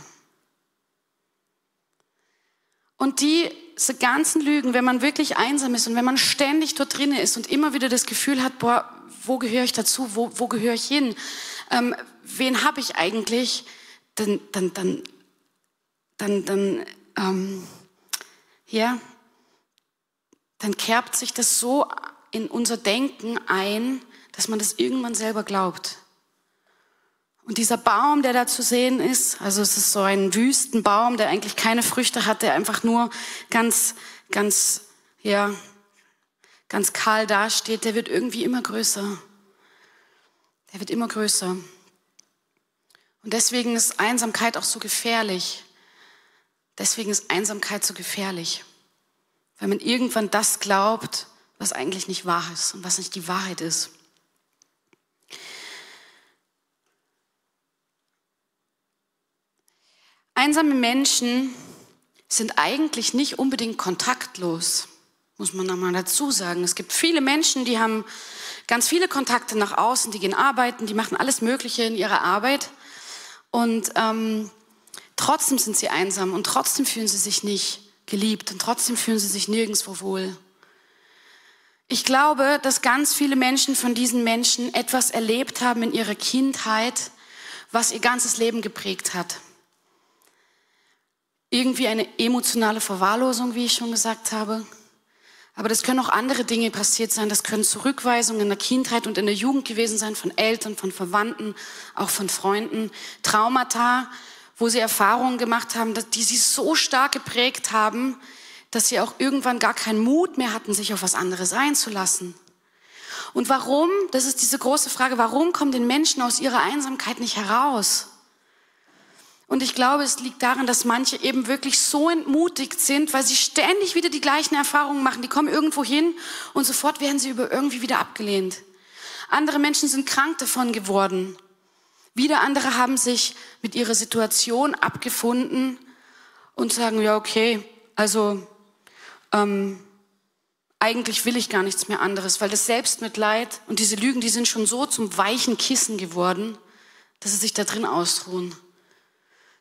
Und die Diese ganzen Lügen, wenn man wirklich einsam ist und wenn man ständig dort drin ist und immer wieder das Gefühl hat, boah, wo gehöre ich dazu, wo, wo gehöre ich hin, ähm, wen habe ich eigentlich, dann, dann, dann, dann, dann, ähm, ja, dann kerbt sich das so in unser Denken ein, dass man das irgendwann selber glaubt. Und dieser Baum, der da zu sehen ist, also es ist so ein Wüstenbaum, der eigentlich keine Früchte hat, der einfach nur ganz, ganz, ja, ganz kahl dasteht, der wird irgendwie immer größer. Der wird immer größer. Und deswegen ist Einsamkeit auch so gefährlich. Deswegen ist Einsamkeit so gefährlich. Weil man irgendwann das glaubt, was eigentlich nicht wahr ist und was nicht die Wahrheit ist. Einsame Menschen sind eigentlich nicht unbedingt kontaktlos, muss man nochmal dazu sagen. Es gibt viele Menschen, die haben ganz viele Kontakte nach außen, die gehen arbeiten, die machen alles Mögliche in ihrer Arbeit und ähm, trotzdem sind sie einsam und trotzdem fühlen sie sich nicht geliebt und trotzdem fühlen sie sich nirgendwo wohl. Ich glaube, dass ganz viele Menschen von diesen Menschen etwas erlebt haben in ihrer Kindheit, was ihr ganzes Leben geprägt hat. Irgendwie eine emotionale Verwahrlosung, wie ich schon gesagt habe. Aber das können auch andere Dinge passiert sein. Das können Zurückweisungen in der Kindheit und in der Jugend gewesen sein, von Eltern, von Verwandten, auch von Freunden. Traumata, wo sie Erfahrungen gemacht haben, die sie so stark geprägt haben, dass sie auch irgendwann gar keinen Mut mehr hatten, sich auf was anderes einzulassen. Und warum, das ist diese große Frage, warum kommen den Menschen aus ihrer Einsamkeit nicht heraus? Und ich glaube, es liegt daran, dass manche eben wirklich so entmutigt sind, weil sie ständig wieder die gleichen Erfahrungen machen. Die kommen irgendwo hin und sofort werden sie über irgendwie wieder abgelehnt. Andere Menschen sind krank davon geworden. Wieder andere haben sich mit ihrer Situation abgefunden und sagen, ja okay, also ähm, eigentlich will ich gar nichts mehr anderes, weil das Selbstmitleid und diese Lügen, die sind schon so zum weichen Kissen geworden, dass sie sich da drin ausruhen.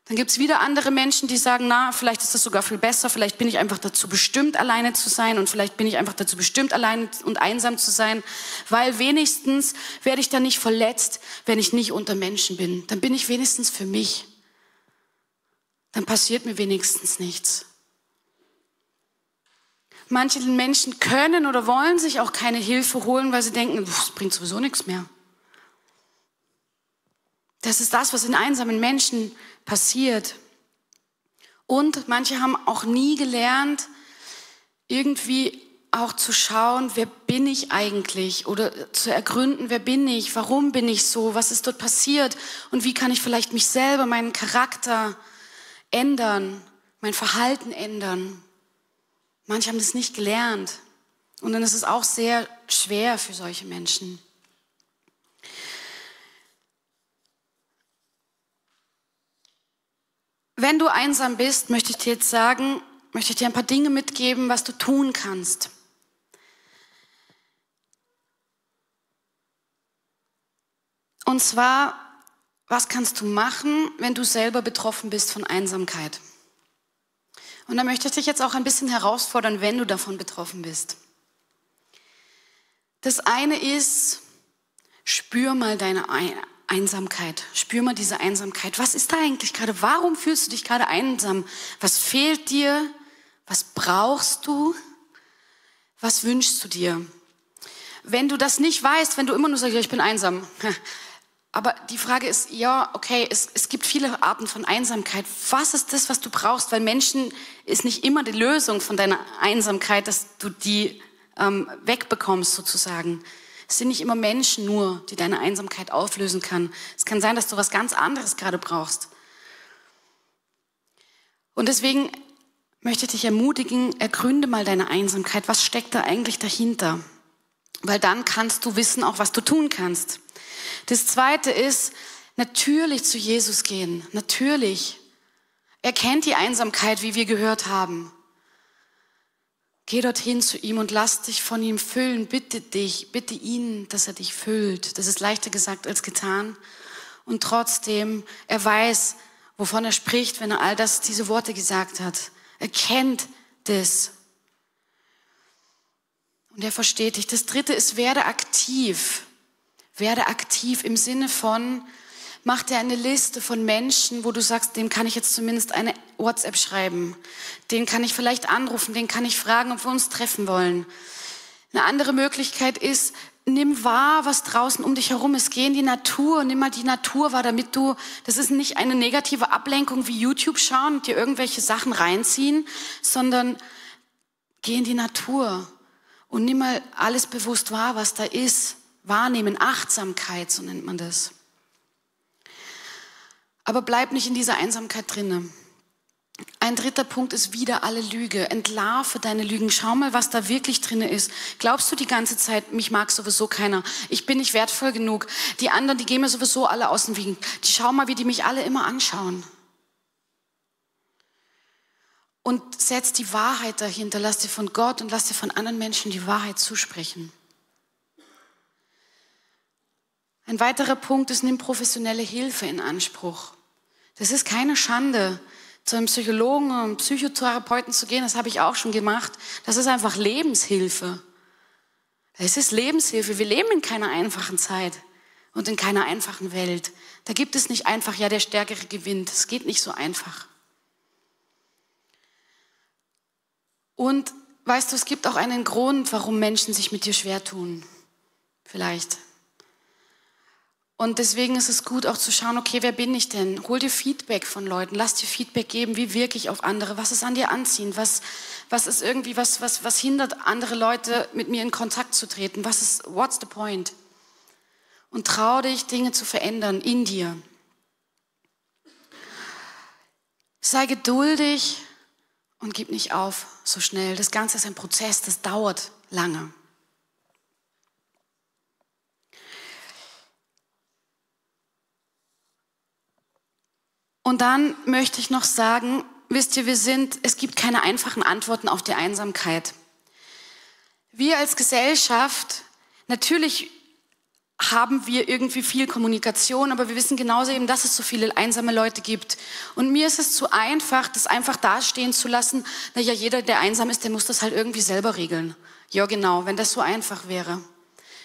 Dann gibt es wieder andere Menschen, die sagen, na, vielleicht ist das sogar viel besser, vielleicht bin ich einfach dazu bestimmt, alleine zu sein und vielleicht bin ich einfach dazu bestimmt, allein und einsam zu sein, weil wenigstens werde ich dann nicht verletzt, wenn ich nicht unter Menschen bin. Dann bin ich wenigstens für mich. Dann passiert mir wenigstens nichts. Manche Menschen können oder wollen sich auch keine Hilfe holen, weil sie denken, das bringt sowieso nichts mehr. Das ist das, was in einsamen Menschen passiert. Und manche haben auch nie gelernt, irgendwie auch zu schauen, wer bin ich eigentlich? Oder zu ergründen, wer bin ich? Warum bin ich so? Was ist dort passiert? Und wie kann ich vielleicht mich selber, meinen Charakter ändern, mein Verhalten ändern? Manche haben das nicht gelernt. Und dann ist es auch sehr schwer für solche Menschen. Wenn du einsam bist, möchte ich dir jetzt sagen, möchte ich dir ein paar Dinge mitgeben, was du tun kannst. Und zwar, was kannst du machen, wenn du selber betroffen bist von Einsamkeit? Und da möchte ich dich jetzt auch ein bisschen herausfordern, wenn du davon betroffen bist. Das eine ist, spür mal deine Einsamkeit. Einsamkeit. Spür mal diese Einsamkeit. Was ist da eigentlich gerade? Warum fühlst du dich gerade einsam? Was fehlt dir? Was brauchst du? Was wünschst du dir? Wenn du das nicht weißt, wenn du immer nur sagst, ja, ich bin einsam. Aber die Frage ist, ja, okay, es, es gibt viele Arten von Einsamkeit. Was ist das, was du brauchst? Weil Menschen ist nicht immer die Lösung von deiner Einsamkeit, dass du die ähm, wegbekommst sozusagen. Es sind nicht immer Menschen nur, die deine Einsamkeit auflösen kann. Es kann sein, dass du was ganz anderes gerade brauchst. Und deswegen möchte ich dich ermutigen, ergründe mal deine Einsamkeit. Was steckt da eigentlich dahinter? Weil dann kannst du wissen, auch was du tun kannst. Das Zweite ist, natürlich zu Jesus gehen. Natürlich. Er kennt die Einsamkeit, wie wir gehört haben. Geh dorthin zu ihm und lass dich von ihm füllen. Bitte dich, bitte ihn, dass er dich füllt. Das ist leichter gesagt als getan. Und trotzdem, er weiß, wovon er spricht, wenn er all das, diese Worte gesagt hat. Er kennt das. Und er versteht dich. Das Dritte ist, werde aktiv. Werde aktiv im Sinne von, mach dir eine Liste von Menschen, wo du sagst, dem kann ich jetzt zumindest eine WhatsApp schreiben. Den kann ich vielleicht anrufen, den kann ich fragen, ob wir uns treffen wollen. Eine andere Möglichkeit ist, nimm wahr, was draußen um dich herum ist. Geh in die Natur, nimm mal die Natur wahr, damit du, das ist nicht eine negative Ablenkung wie YouTube schauen und dir irgendwelche Sachen reinziehen, sondern geh in die Natur und nimm mal alles bewusst wahr, was da ist. Wahrnehmen, Achtsamkeit, so nennt man das. Aber bleib nicht in dieser Einsamkeit drinne. Ein dritter Punkt ist wieder alle Lüge. Entlarve deine Lügen. Schau mal, was da wirklich drinne ist. Glaubst du die ganze Zeit, mich mag sowieso keiner. Ich bin nicht wertvoll genug. Die anderen, die gehen mir sowieso alle aus dem Weg. Die schau mal, wie die mich alle immer anschauen. Und setz die Wahrheit dahinter. Lass dir von Gott und lass dir von anderen Menschen die Wahrheit zusprechen. Ein weiterer Punkt ist, nimm professionelle Hilfe in Anspruch. Das ist keine Schande, zu einem Psychologen oder einem Psychotherapeuten zu gehen, das habe ich auch schon gemacht. Das ist einfach Lebenshilfe. Es ist Lebenshilfe. Wir leben in keiner einfachen Zeit und in keiner einfachen Welt. Da gibt es nicht einfach, ja, der Stärkere gewinnt. Es geht nicht so einfach. Und weißt du, es gibt auch einen Grund, warum Menschen sich mit dir schwer tun. Vielleicht. Und deswegen ist es gut, auch zu schauen, okay, wer bin ich denn? Hol dir Feedback von Leuten, lass dir Feedback geben, wie wirke ich auf andere, was ist an dir anziehend, was, was ist irgendwie, was, was, was hindert andere Leute, mit mir in Kontakt zu treten, was ist, what's the point? Und trau dich, Dinge zu verändern in dir. Sei geduldig und gib nicht auf so schnell. Das Ganze ist ein Prozess, das dauert lange. Und dann möchte ich noch sagen, wisst ihr, wir sind, es gibt keine einfachen Antworten auf die Einsamkeit. Wir als Gesellschaft, natürlich haben wir irgendwie viel Kommunikation, aber wir wissen genauso eben, dass es so viele einsame Leute gibt. Und mir ist es zu einfach, das einfach dastehen zu lassen, naja, jeder, der einsam ist, der muss das halt irgendwie selber regeln. Ja, genau, wenn das so einfach wäre.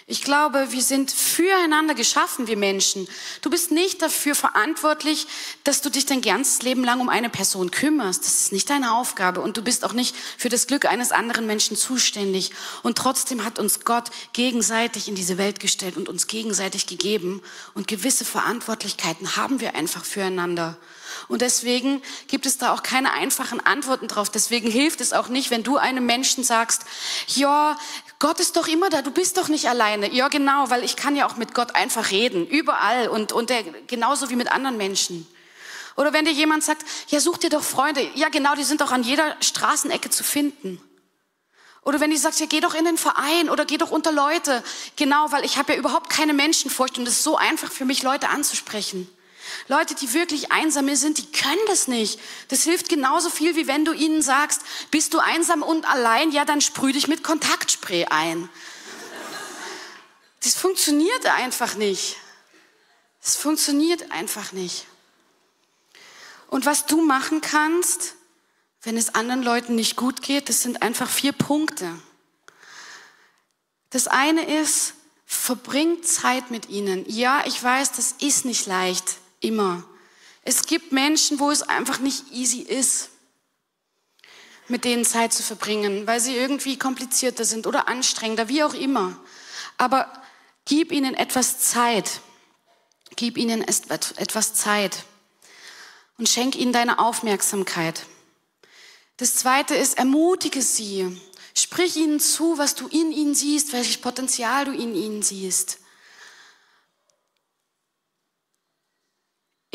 Ich glaube, wir sind füreinander geschaffen, wir Menschen. Du bist nicht dafür verantwortlich, dass du dich dein ganzes Leben lang um eine Person kümmerst. Das ist nicht deine Aufgabe und du bist auch nicht für das Glück eines anderen Menschen zuständig. Und trotzdem hat uns Gott gegenseitig in diese Welt gestellt und uns gegenseitig gegeben. Und gewisse Verantwortlichkeiten haben wir einfach füreinander. Und deswegen gibt es da auch keine einfachen Antworten drauf. Deswegen hilft es auch nicht, wenn du einem Menschen sagst, ja, Gott ist doch immer da, du bist doch nicht alleine. Ja, genau, weil ich kann ja auch mit Gott einfach reden, überall und, und der, genauso wie mit anderen Menschen. Oder wenn dir jemand sagt, ja, such dir doch Freunde. Ja, genau, die sind doch an jeder Straßenecke zu finden. Oder wenn du sagst, ja, geh doch in den Verein oder geh doch unter Leute. Genau, weil ich habe ja überhaupt keine Menschenfurcht und es ist so einfach für mich, Leute anzusprechen. Leute, die wirklich einsam sind, die können das nicht. Das hilft genauso viel, wie wenn du ihnen sagst, bist du einsam und allein, ja, dann sprüh dich mit Kontaktspray ein. Das funktioniert einfach nicht. Das funktioniert einfach nicht. Und was du machen kannst, wenn es anderen Leuten nicht gut geht, das sind einfach vier Punkte. Das eine ist, verbring Zeit mit ihnen. Ja, ich weiß, das ist nicht leicht. Immer. Es gibt Menschen, wo es einfach nicht easy ist, mit denen Zeit zu verbringen, weil sie irgendwie komplizierter sind oder anstrengender, wie auch immer. Aber gib ihnen etwas Zeit. Gib ihnen etwas Zeit und schenk ihnen deine Aufmerksamkeit. Das Zweite ist, ermutige sie. Sprich ihnen zu, was du in ihnen siehst, welches Potenzial du in ihnen siehst.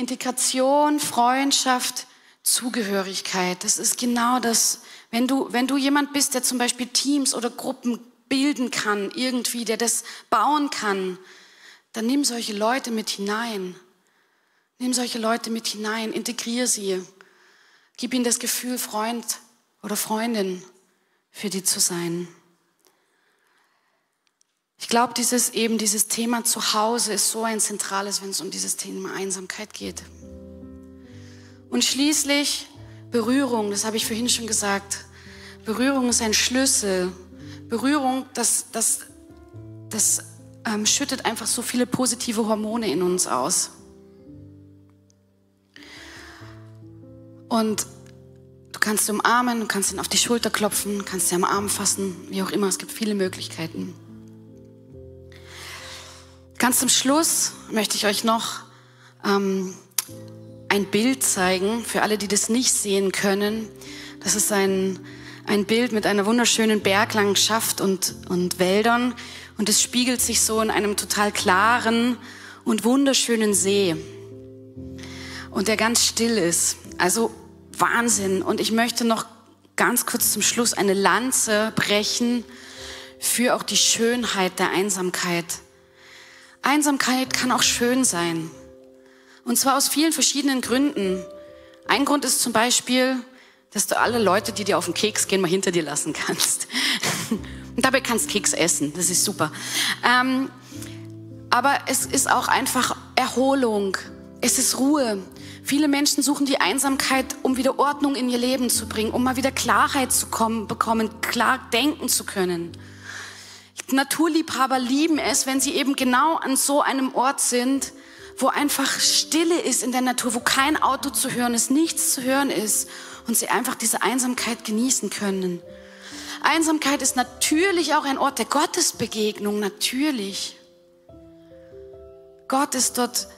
Integration, Freundschaft, Zugehörigkeit. Das ist genau das. Wenn du, wenn du jemand bist, der zum Beispiel Teams oder Gruppen bilden kann, irgendwie, der das bauen kann, dann nimm solche Leute mit hinein. Nimm solche Leute mit hinein, integriere sie. Gib ihnen das Gefühl, Freund oder Freundin für die zu sein. Ich glaube, dieses eben dieses Thema Zuhause ist so ein zentrales, wenn es um dieses Thema Einsamkeit geht. Und schließlich Berührung, das habe ich vorhin schon gesagt. Berührung ist ein Schlüssel. Berührung, das, das, das ähm, schüttet einfach so viele positive Hormone in uns aus. Und du kannst umarmen, du kannst ihn auf die Schulter klopfen, kannst ihn am Arm fassen, wie auch immer. Es gibt viele Möglichkeiten. Ganz zum Schluss möchte ich euch noch ähm, ein Bild zeigen, für alle, die das nicht sehen können. Das ist ein, ein Bild mit einer wunderschönen Berglandschaft und, und Wäldern. Und es spiegelt sich so in einem total klaren und wunderschönen See. Und der ganz still ist. Also Wahnsinn. Und ich möchte noch ganz kurz zum Schluss eine Lanze brechen für auch die Schönheit der Einsamkeit. Einsamkeit kann auch schön sein. Und zwar aus vielen verschiedenen Gründen. Ein Grund ist zum Beispiel, dass du alle Leute, die dir auf den Keks gehen, mal hinter dir lassen kannst. Und dabei kannst Keks essen, das ist super. Ähm, aber es ist auch einfach Erholung, es ist Ruhe. Viele Menschen suchen die Einsamkeit, um wieder Ordnung in ihr Leben zu bringen, um mal wieder Klarheit zu kommen, bekommen, klar denken zu können. Naturliebhaber lieben es, wenn sie eben genau an so einem Ort sind, wo einfach Stille ist in der Natur, wo kein Auto zu hören ist, nichts zu hören ist und sie einfach diese Einsamkeit genießen können. Einsamkeit ist natürlich auch ein Ort der Gottesbegegnung, natürlich. Gott ist dort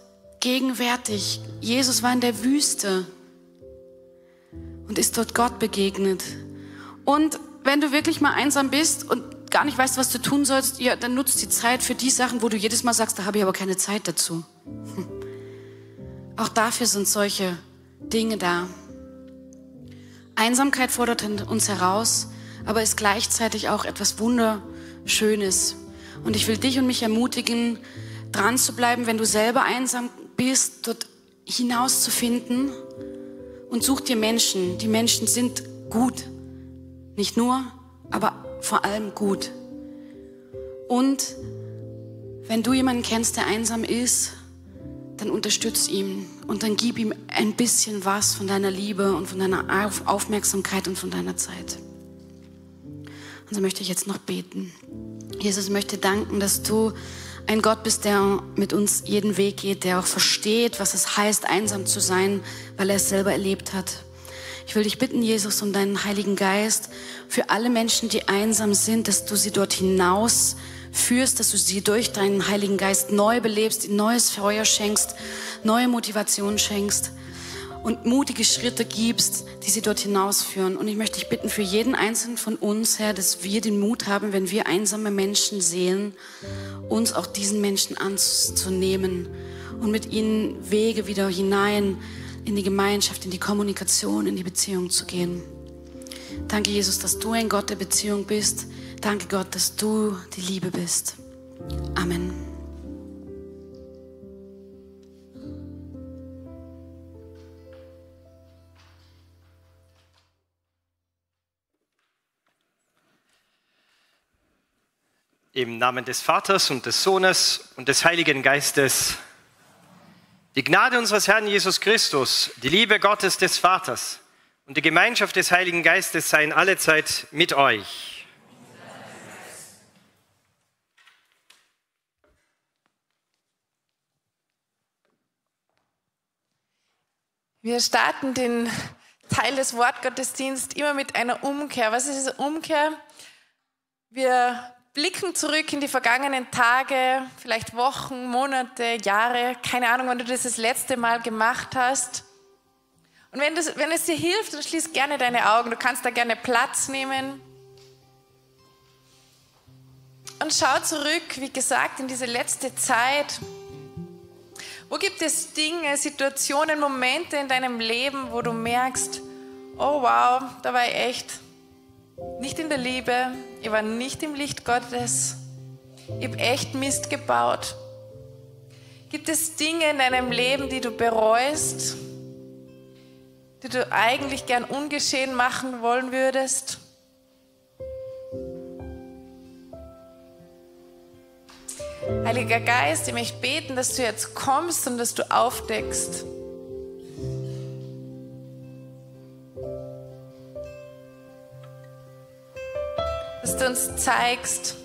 gegenwärtig. Jesus war in der Wüste und ist dort Gott begegnet. Und wenn du wirklich mal einsam bist und gar nicht weißt, was du tun sollst, ja, dann nutzt die Zeit für die Sachen, wo du jedes Mal sagst, da habe ich aber keine Zeit dazu. Hm. Auch dafür sind solche Dinge da. Einsamkeit fordert uns heraus, aber ist gleichzeitig auch etwas Wunderschönes. Und ich will dich und mich ermutigen, dran zu bleiben, wenn du selber einsam bist, dort hinauszufinden und such dir Menschen. Die Menschen sind gut. Nicht nur, aber vor allem gut. Und wenn du jemanden kennst, der einsam ist, dann unterstütz ihn und dann gib ihm ein bisschen was von deiner Liebe und von deiner Aufmerksamkeit und von deiner Zeit. Und so möchte ich jetzt noch beten. Jesus, ich möchte danken, dass du ein Gott bist, der mit uns jeden Weg geht, der auch versteht, was es heißt, einsam zu sein, weil er es selber erlebt hat. Ich will dich bitten, Jesus, um deinen Heiligen Geist für alle Menschen, die einsam sind, dass du sie dort hinaus führst, dass du sie durch deinen Heiligen Geist neu belebst, ihnen neues Feuer schenkst, neue Motivation schenkst und mutige Schritte gibst, die sie dort hinausführen. Und ich möchte dich bitten für jeden Einzelnen von uns, Herr, dass wir den Mut haben, wenn wir einsame Menschen sehen, uns auch diesen Menschen anzunehmen und mit ihnen Wege wieder hinein in die Gemeinschaft, in die Kommunikation, in die Beziehung zu gehen. Danke, Jesus, dass du ein Gott der Beziehung bist. Danke, Gott, dass du die Liebe bist. Amen. Im Namen des Vaters und des Sohnes und des Heiligen Geistes. Die Gnade unseres Herrn Jesus Christus, die Liebe Gottes des Vaters und die Gemeinschaft des Heiligen Geistes seien allezeit mit euch. Wir starten den Teil des Wortgottesdienstes immer mit einer Umkehr. Was ist diese Umkehr? Wir blicken zurück in die vergangenen Tage, vielleicht Wochen, Monate, Jahre, keine Ahnung, wann du das das letzte Mal gemacht hast. Und wenn, das, wenn es dir hilft, dann schließ gerne deine Augen. Du kannst da gerne Platz nehmen. Und schau zurück, wie gesagt, in diese letzte Zeit. Wo gibt es Dinge, Situationen, Momente in deinem Leben, wo du merkst, oh wow, da war ich echt nicht in der Liebe, ich war nicht im Licht Gottes, ich habe echt Mist gebaut. Gibt es Dinge in deinem Leben, die du bereust, die du eigentlich gern ungeschehen machen wollen würdest? Heiliger Geist, ich möchte beten, dass du jetzt kommst und dass du aufdeckst. Dass du uns zeigst,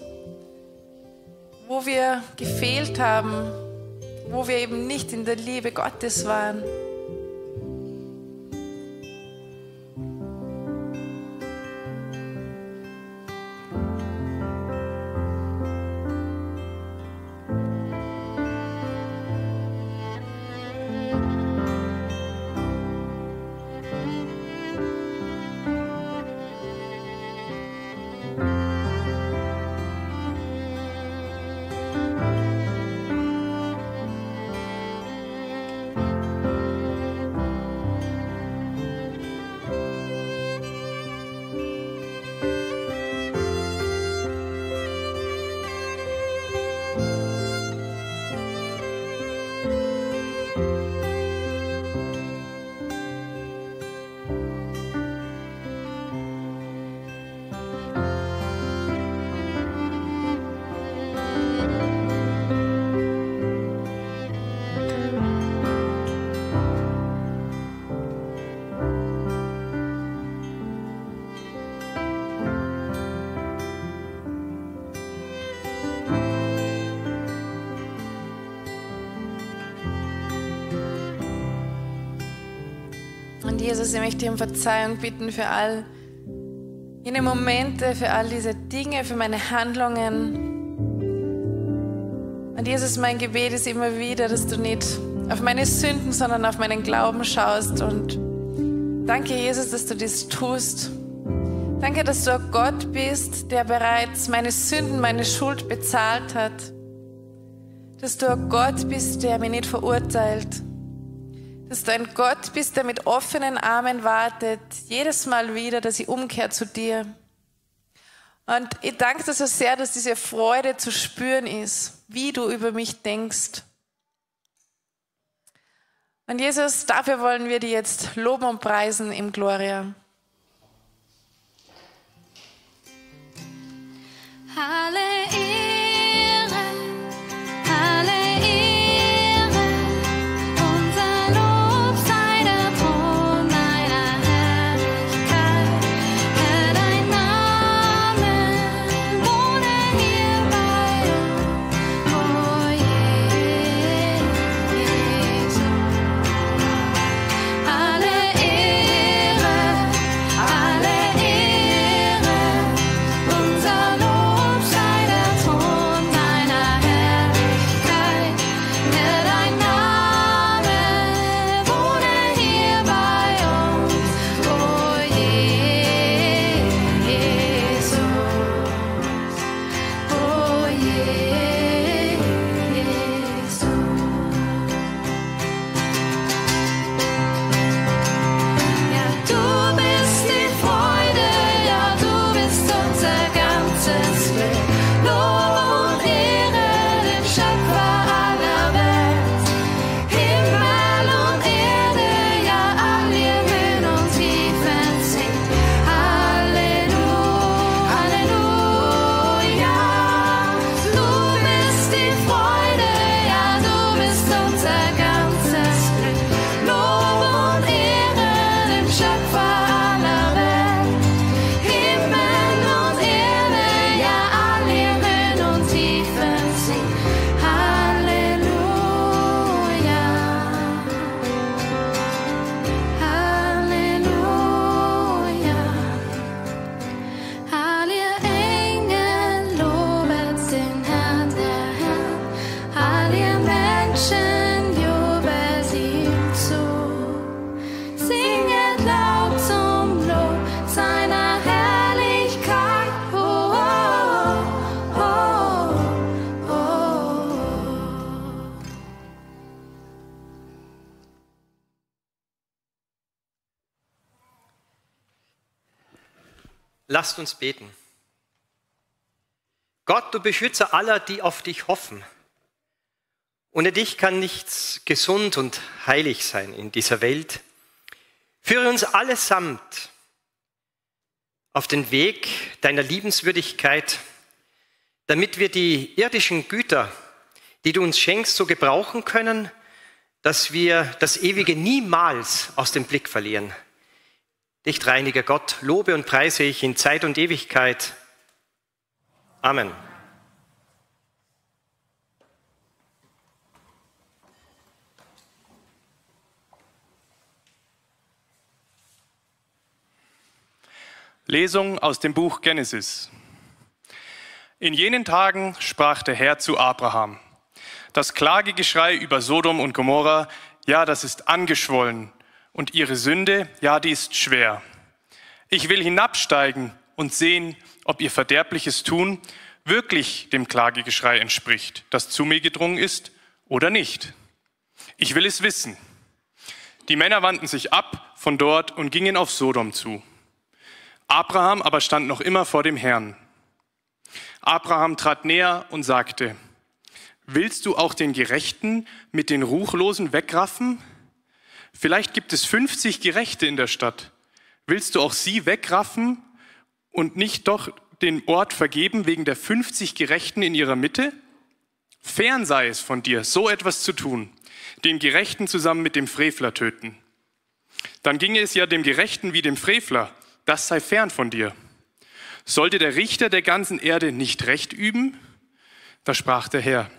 wo wir gefehlt haben, wo wir eben nicht in der Liebe Gottes waren. Jesus, ich möchte um Verzeihung bitten für all jene Momente, für all diese Dinge, für meine Handlungen, an Und Jesus, mein Gebet ist immer wieder, dass du nicht auf meine Sünden, sondern auf meinen Glauben schaust. Und danke, Jesus, dass du dies tust. Danke, dass du ein Gott bist, der bereits meine Sünden, meine Schuld bezahlt hat. Dass du ein Gott bist, der mich nicht verurteilt. Dass du ein Gott bist, der mit offenen Armen wartet, jedes Mal wieder, dass ich umkehre zu dir. Und ich danke dir so sehr, dass diese Freude zu spüren ist, wie du über mich denkst. Und Jesus, dafür wollen wir dich jetzt loben und preisen im Gloria. Alle Ehre, alle Ehre, unser Lob sei der Thron deiner Herrlichkeit. Herr, dein Name wohnen wir bei uns, oh Jesus. Alle Ehre, alle Ehre, unser Lob. Lasst uns beten. Gott, du Beschützer aller, die auf dich hoffen. Ohne dich kann nichts gesund und heilig sein in dieser Welt. Führe uns allesamt auf den Weg deiner Liebenswürdigkeit, damit wir die irdischen Güter, die du uns schenkst, so gebrauchen können, dass wir das Ewige niemals aus dem Blick verlieren. Dich, reiniger Gott, lobe und preise ich in Zeit und Ewigkeit. Amen. Lesung aus dem Buch Genesis. In jenen Tagen sprach der Herr zu Abraham: Das Klagegeschrei über Sodom und Gomorra, ja, das ist angeschwollen. Und ihre Sünde, ja, die ist schwer. Ich will hinabsteigen und sehen, ob ihr verderbliches Tun wirklich dem Klagegeschrei entspricht, das zu mir gedrungen ist oder nicht. Ich will es wissen. Die Männer wandten sich ab von dort und gingen auf Sodom zu. Abraham aber stand noch immer vor dem Herrn. Abraham trat näher und sagte: Willst du auch den Gerechten mit den Ruchlosen wegraffen? Vielleicht gibt es fünfzig Gerechte in der Stadt. Willst du auch sie wegraffen und nicht doch den Ort vergeben wegen der fünfzig Gerechten in ihrer Mitte? Fern sei es von dir, so etwas zu tun, den Gerechten zusammen mit dem Frevler töten. Dann ginge es ja dem Gerechten wie dem Frevler, das sei fern von dir. Sollte der Richter der ganzen Erde nicht Recht üben? Da sprach der Herr: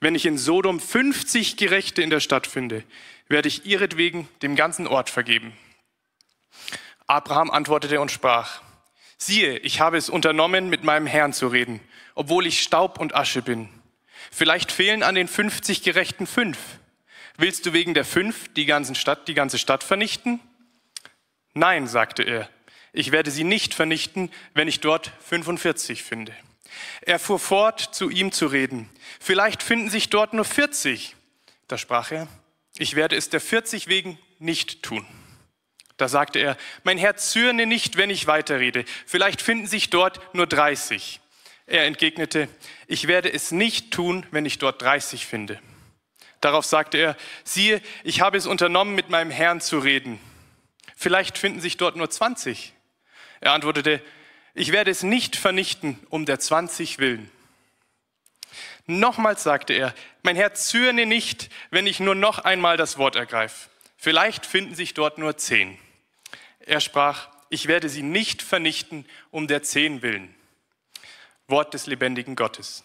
Wenn ich in Sodom fünfzig Gerechte in der Stadt finde, werde ich ihretwegen dem ganzen Ort vergeben. Abraham antwortete und sprach: Siehe, ich habe es unternommen, mit meinem Herrn zu reden, obwohl ich Staub und Asche bin. Vielleicht fehlen an den fünfzig Gerechten fünf. Willst du wegen der fünf die ganze Stadt, die ganze Stadt vernichten? Nein, sagte er, ich werde sie nicht vernichten, wenn ich dort fünfundvierzig finde. Er fuhr fort, zu ihm zu reden. Vielleicht finden sich dort nur vierzig. Da sprach er, ich werde es der vierzig wegen nicht tun. Da sagte er, mein Herr, zürne nicht, wenn ich weiterrede. Vielleicht finden sich dort nur dreißig. Er entgegnete, ich werde es nicht tun, wenn ich dort dreißig finde. Darauf sagte er, siehe, ich habe es unternommen, mit meinem Herrn zu reden. Vielleicht finden sich dort nur zwanzig. Er antwortete, ich werde es nicht vernichten, um der zwanzig willen. Nochmals sagte er, mein Herr, zürne nicht, wenn ich nur noch einmal das Wort ergreife. Vielleicht finden sich dort nur zehn. Er sprach, ich werde sie nicht vernichten, um der zehn willen. Wort des lebendigen Gottes.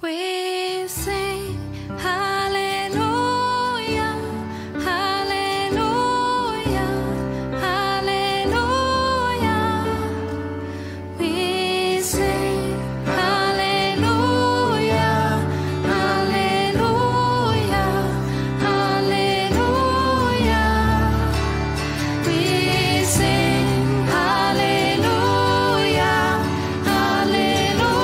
We sing Hallelujah, Hallelujah, Hallelujah. We sing Hallelujah, Hallelujah, Hallelujah. We sing Hallelujah, Hallelujah.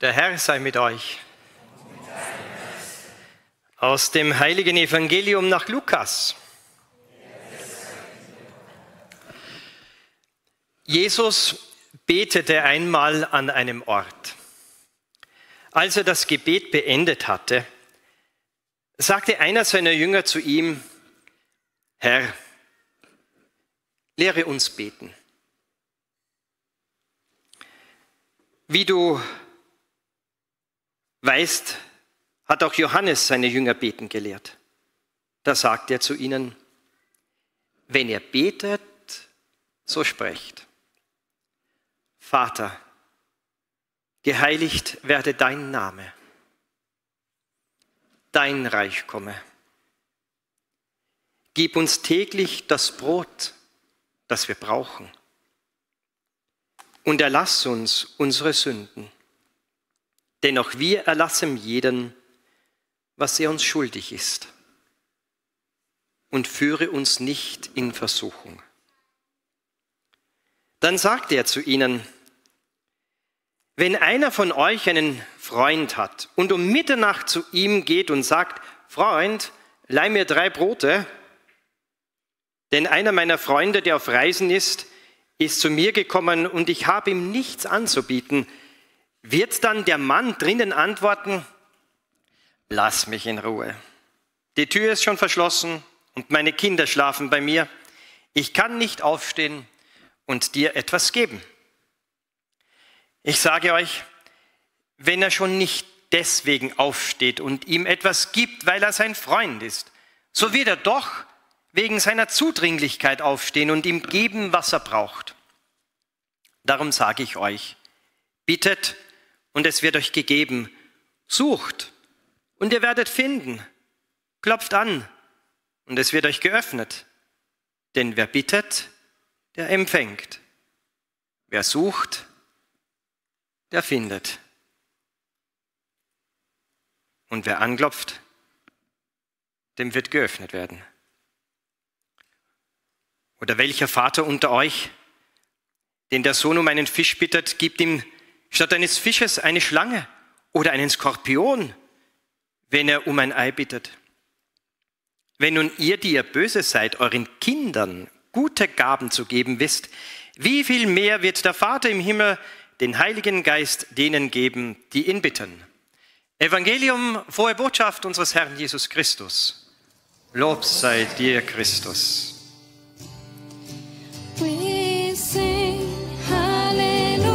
Der Herr sei mit euch. Aus dem heiligen Evangelium nach Lukas. Jesus betete einmal an einem Ort. Als er das Gebet beendet hatte, sagte einer seiner Jünger zu ihm, Herr, lehre uns beten. Wie du weißt, hat auch Johannes seine Jünger beten gelehrt. Da sagt er zu ihnen, wenn ihr betet, so sprecht. Vater, geheiligt werde dein Name, dein Reich komme. Gib uns täglich das Brot, das wir brauchen, und erlass uns unsere Sünden. Denn auch wir erlassen jedem, was er uns schuldig ist. Und führe uns nicht in Versuchung. Dann sagte er zu ihnen, wenn einer von euch einen Freund hat und um Mitternacht zu ihm geht und sagt, Freund, leih mir drei Brote, denn einer meiner Freunde, der auf Reisen ist, ist zu mir gekommen und ich habe ihm nichts anzubieten, wird dann der Mann drinnen antworten, lass mich in Ruhe. Die Tür ist schon verschlossen und meine Kinder schlafen bei mir. Ich kann nicht aufstehen und dir etwas geben. Ich sage euch, wenn er schon nicht deswegen aufsteht und ihm etwas gibt, weil er sein Freund ist, so wird er doch wegen seiner Zudringlichkeit aufstehen und ihm geben, was er braucht. Darum sage ich euch, bittet, und es wird euch gegeben. Sucht, und ihr werdet finden. Klopft an, und es wird euch geöffnet. Denn wer bittet, der empfängt. Wer sucht, der findet. Und wer anklopft, dem wird geöffnet werden. Oder welcher Vater unter euch, den der Sohn um einen Fisch bittet, gibt ihm statt eines Fisches eine Schlange oder einen Skorpion, wenn er um ein Ei bittet. Wenn nun ihr, die ihr böse seid, euren Kindern gute Gaben zu geben wisst, wie viel mehr wird der Vater im Himmel den Heiligen Geist denen geben, die ihn bitten. Evangelium, frohe Botschaft unseres Herrn Jesus Christus. Lob sei dir, Christus. We sing Hallelujah.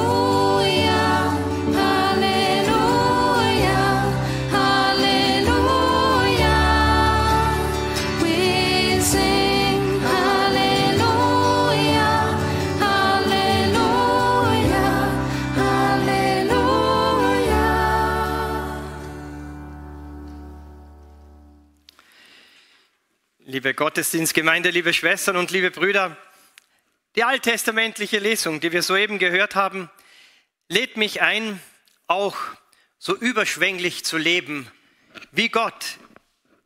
Hallelujah, hallelujah, Liebe Gottesdienstgemeinde, liebe Schwestern und liebe Brüder, die alttestamentliche Lesung, die wir soeben gehört haben, lädt mich ein, auch so überschwänglich zu leben, wie Gott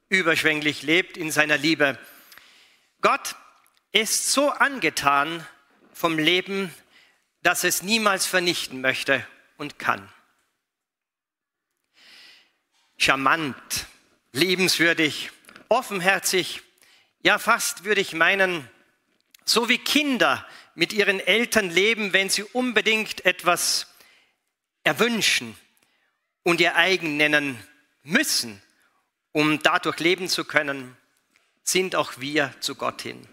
überschwänglich lebt in seiner Liebe. Gott ist so angetan vom Leben, dass es niemals vernichten möchte und kann. Charmant, liebenswürdig, offenherzig, ja fast würde ich meinen, so wie Kinder mit ihren Eltern leben, wenn sie unbedingt etwas erwünschen und ihr eigen nennen müssen, um dadurch leben zu können, sind auch wir zu Gott hin.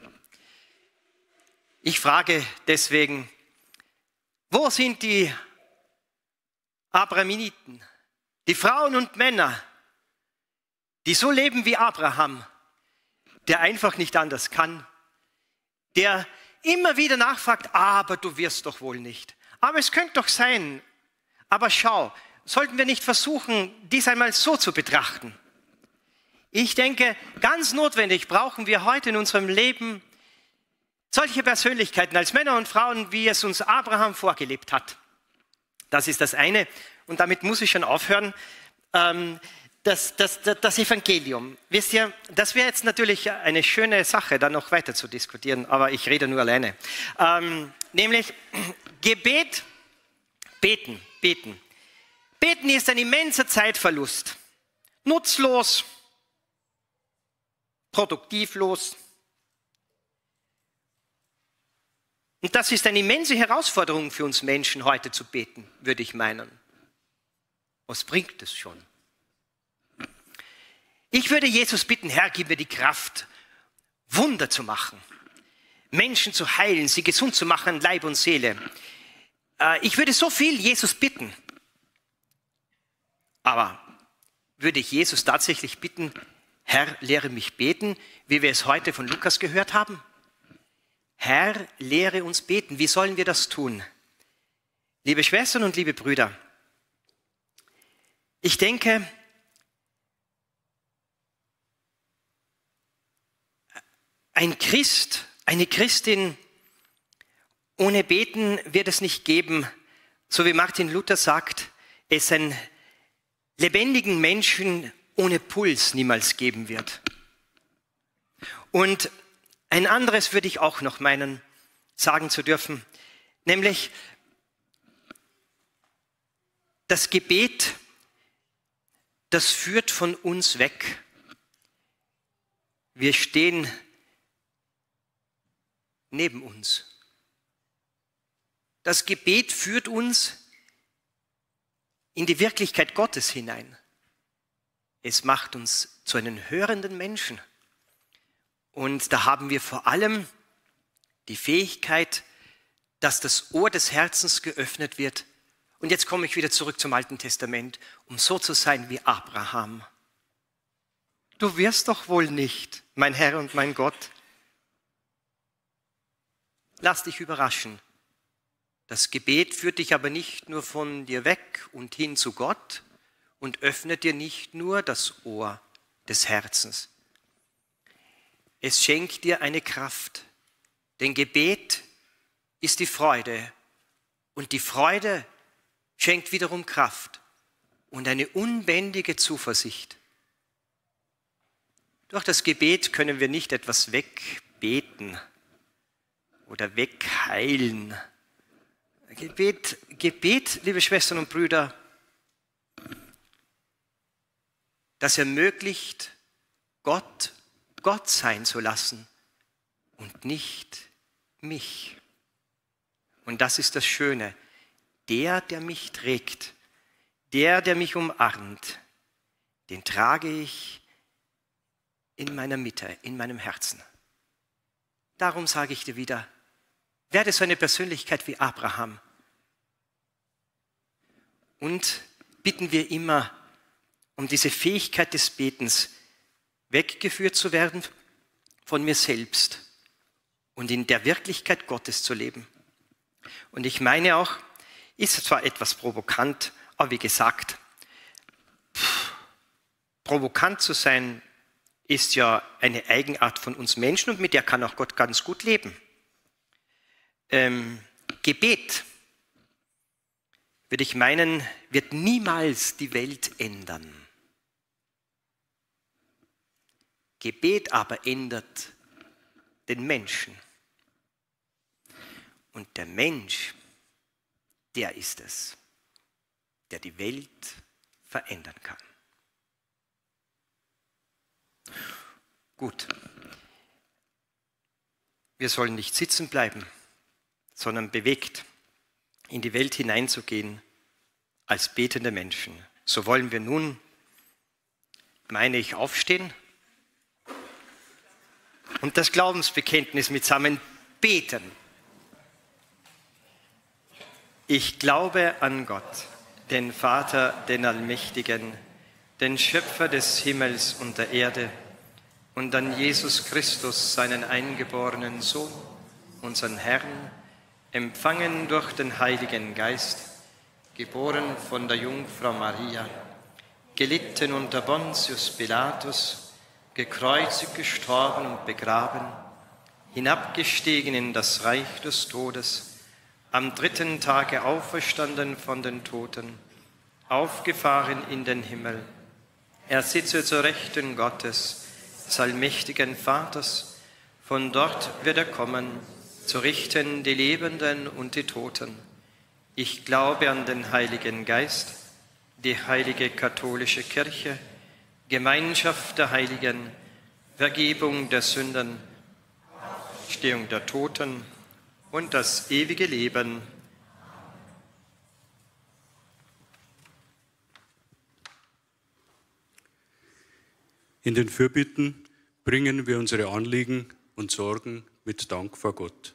Ich frage deswegen, wo sind die Abrahamiten, die Frauen und Männer, die so leben wie Abraham, der einfach nicht anders kann, der immer wieder nachfragt, aber du wirst doch wohl nicht. Aber es könnte doch sein. Aber schau, sollten wir nicht versuchen, dies einmal so zu betrachten? Ich denke, ganz notwendig brauchen wir heute in unserem Leben solche Persönlichkeiten als Männer und Frauen, wie es uns Abraham vorgelebt hat. Das ist das eine. Und damit muss ich schon aufhören. Ähm, Das, das, das Evangelium, wisst ihr, das wäre jetzt natürlich eine schöne Sache, da noch weiter zu diskutieren, aber ich rede nur alleine. Ähm, nämlich Gebet, beten, beten. Beten ist ein immenser Zeitverlust, nutzlos, produktivlos. Und das ist eine immense Herausforderung für uns Menschen heute zu beten, würde ich meinen. Was bringt es schon? Ich würde Jesus bitten, Herr, gib mir die Kraft, Wunder zu machen, Menschen zu heilen, sie gesund zu machen, Leib und Seele. Ich würde so viel Jesus bitten. Aber würde ich Jesus tatsächlich bitten, Herr, lehre mich beten, wie wir es heute von Lukas gehört haben? Herr, lehre uns beten. Wie sollen wir das tun? Liebe Schwestern und liebe Brüder, ich denke, ein Christ, eine Christin, ohne Beten wird es nicht geben. So wie Martin Luther sagt, es einen lebendigen Menschen ohne Puls niemals geben wird. Und ein anderes würde ich auch noch meinen, sagen zu dürfen, nämlich das Gebet, das führt von uns weg. Wir stehen neben uns. Das Gebet führt uns in die Wirklichkeit Gottes hinein. Es macht uns zu einem hörenden Menschen. Und da haben wir vor allem die Fähigkeit, dass das Ohr des Herzens geöffnet wird. Und jetzt komme ich wieder zurück zum Alten Testament, um so zu sein wie Abraham. Du wirst doch wohl nicht, mein Herr und mein Gott. Lass dich überraschen. Das Gebet führt dich aber nicht nur von dir weg und hin zu Gott und öffnet dir nicht nur das Ohr des Herzens. Es schenkt dir eine Kraft, denn Gebet ist die Freude und die Freude schenkt wiederum Kraft und eine unbändige Zuversicht. Durch das Gebet können wir nicht etwas wegbeten oder wegheilen. Gebet, Gebet, liebe Schwestern und Brüder, das ermöglicht, Gott, Gott sein zu lassen und nicht mich. Und das ist das Schöne. Der, der mich trägt, der, der mich umarmt, den trage ich in meiner Mitte, in meinem Herzen. Darum sage ich dir wieder, werde so eine Persönlichkeit wie Abraham. Und bitten wir immer um diese Fähigkeit des Betens, weggeführt zu werden von mir selbst und in der Wirklichkeit Gottes zu leben. Und ich meine auch, ist zwar etwas provokant, aber wie gesagt, pff, provokant zu sein ist ja eine Eigenart von uns Menschen und mit der kann auch Gott ganz gut leben. Ähm, Gebet, würde ich meinen, wird niemals die Welt ändern. Gebet aber ändert den Menschen. Und der Mensch, der ist es, der die Welt verändern kann. Gut, wir sollen nicht sitzen bleiben, sondern bewegt in die Welt hineinzugehen als betende Menschen. So wollen wir nun, meine ich, aufstehen und das Glaubensbekenntnis mitsammen beten. Ich glaube an Gott, den Vater, den Allmächtigen, den Schöpfer des Himmels und der Erde und an Jesus Christus, seinen eingeborenen Sohn, unseren Herrn, empfangen durch den Heiligen Geist, geboren von der Jungfrau Maria, gelitten unter Pontius Pilatus, gekreuzigt, gestorben und begraben, hinabgestiegen in das Reich des Todes, am dritten Tage auferstanden von den Toten, aufgefahren in den Himmel. Er sitze zur Rechten Gottes, des allmächtigen Vaters, von dort wird er kommen, zu richten die Lebenden und die Toten. Ich glaube an den Heiligen Geist, die heilige katholische Kirche, Gemeinschaft der Heiligen, Vergebung der Sünden, Auferstehung der Toten und das ewige Leben. In den Fürbitten bringen wir unsere Anliegen und Sorgen mit Dank vor Gott.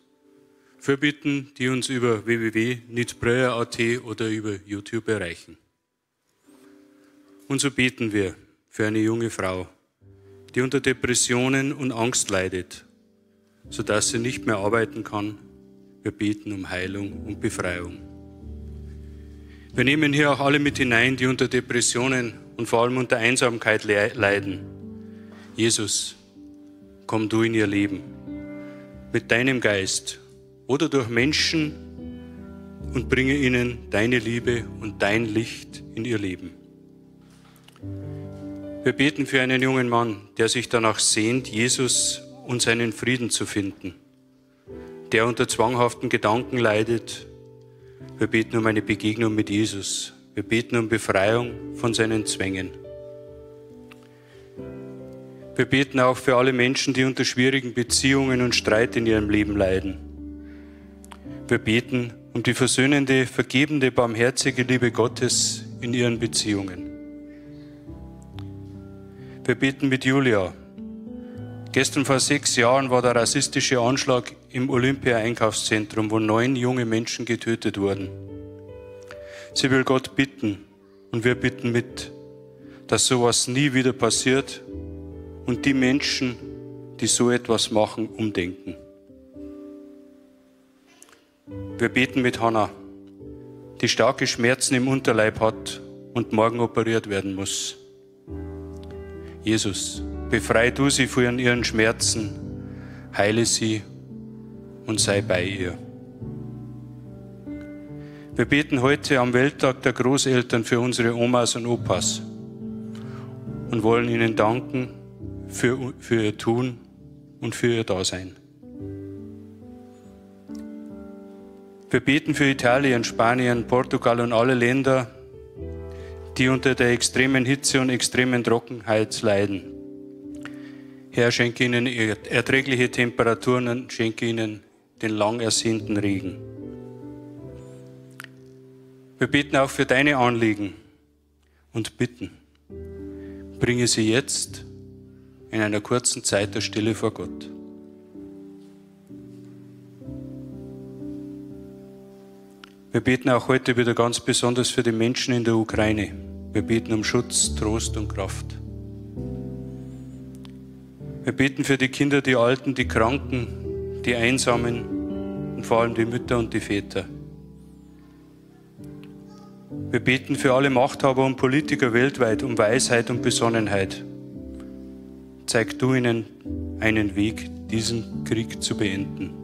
Fürbitten, die uns über w w w punkt nitprayer punkt a t oder über YouTube erreichen. Und so beten wir für eine junge Frau, die unter Depressionen und Angst leidet, sodass sie nicht mehr arbeiten kann. Wir beten um Heilung und Befreiung. Wir nehmen hier auch alle mit hinein, die unter Depressionen und vor allem unter Einsamkeit leiden. Jesus, komm du in ihr Leben, mit deinem Geist oder durch Menschen und bringe ihnen deine Liebe und dein Licht in ihr Leben. Wir beten für einen jungen Mann, der sich danach sehnt, Jesus und seinen Frieden zu finden, der unter zwanghaften Gedanken leidet. Wir beten um eine Begegnung mit Jesus. Wir beten um Befreiung von seinen Zwängen. Wir beten auch für alle Menschen, die unter schwierigen Beziehungen und Streit in ihrem Leben leiden. Wir beten um die versöhnende, vergebende, barmherzige Liebe Gottes in ihren Beziehungen. Wir beten mit Julia. Gestern vor sechs Jahren war der rassistische Anschlag im Olympia-Einkaufszentrum, wo neun junge Menschen getötet wurden. Sie will Gott bitten und wir bitten mit, dass sowas nie wieder passiert und die Menschen, die so etwas machen, umdenken. Wir beten mit Hannah, die starke Schmerzen im Unterleib hat und morgen operiert werden muss. Jesus, befrei du sie von ihren Schmerzen, heile sie und sei bei ihr. Wir beten heute am Welttag der Großeltern für unsere Omas und Opas und wollen ihnen danken für, für ihr Tun und für ihr Dasein. Wir beten für Italien, Spanien, Portugal und alle Länder, die unter der extremen Hitze und extremen Trockenheit leiden. Herr, schenke ihnen erträgliche Temperaturen und schenke ihnen den lang ersehnten Regen. Wir beten auch für deine Anliegen und bitten. Bringe sie jetzt in einer kurzen Zeit der Stille vor Gott. Wir beten auch heute wieder ganz besonders für die Menschen in der Ukraine. Wir beten um Schutz, Trost und Kraft. Wir beten für die Kinder, die Alten, die Kranken, die Einsamen und vor allem die Mütter und die Väter. Wir beten für alle Machthaber und Politiker weltweit um Weisheit und Besonnenheit. zeig du ihnen einen Weg, diesen Krieg zu beenden.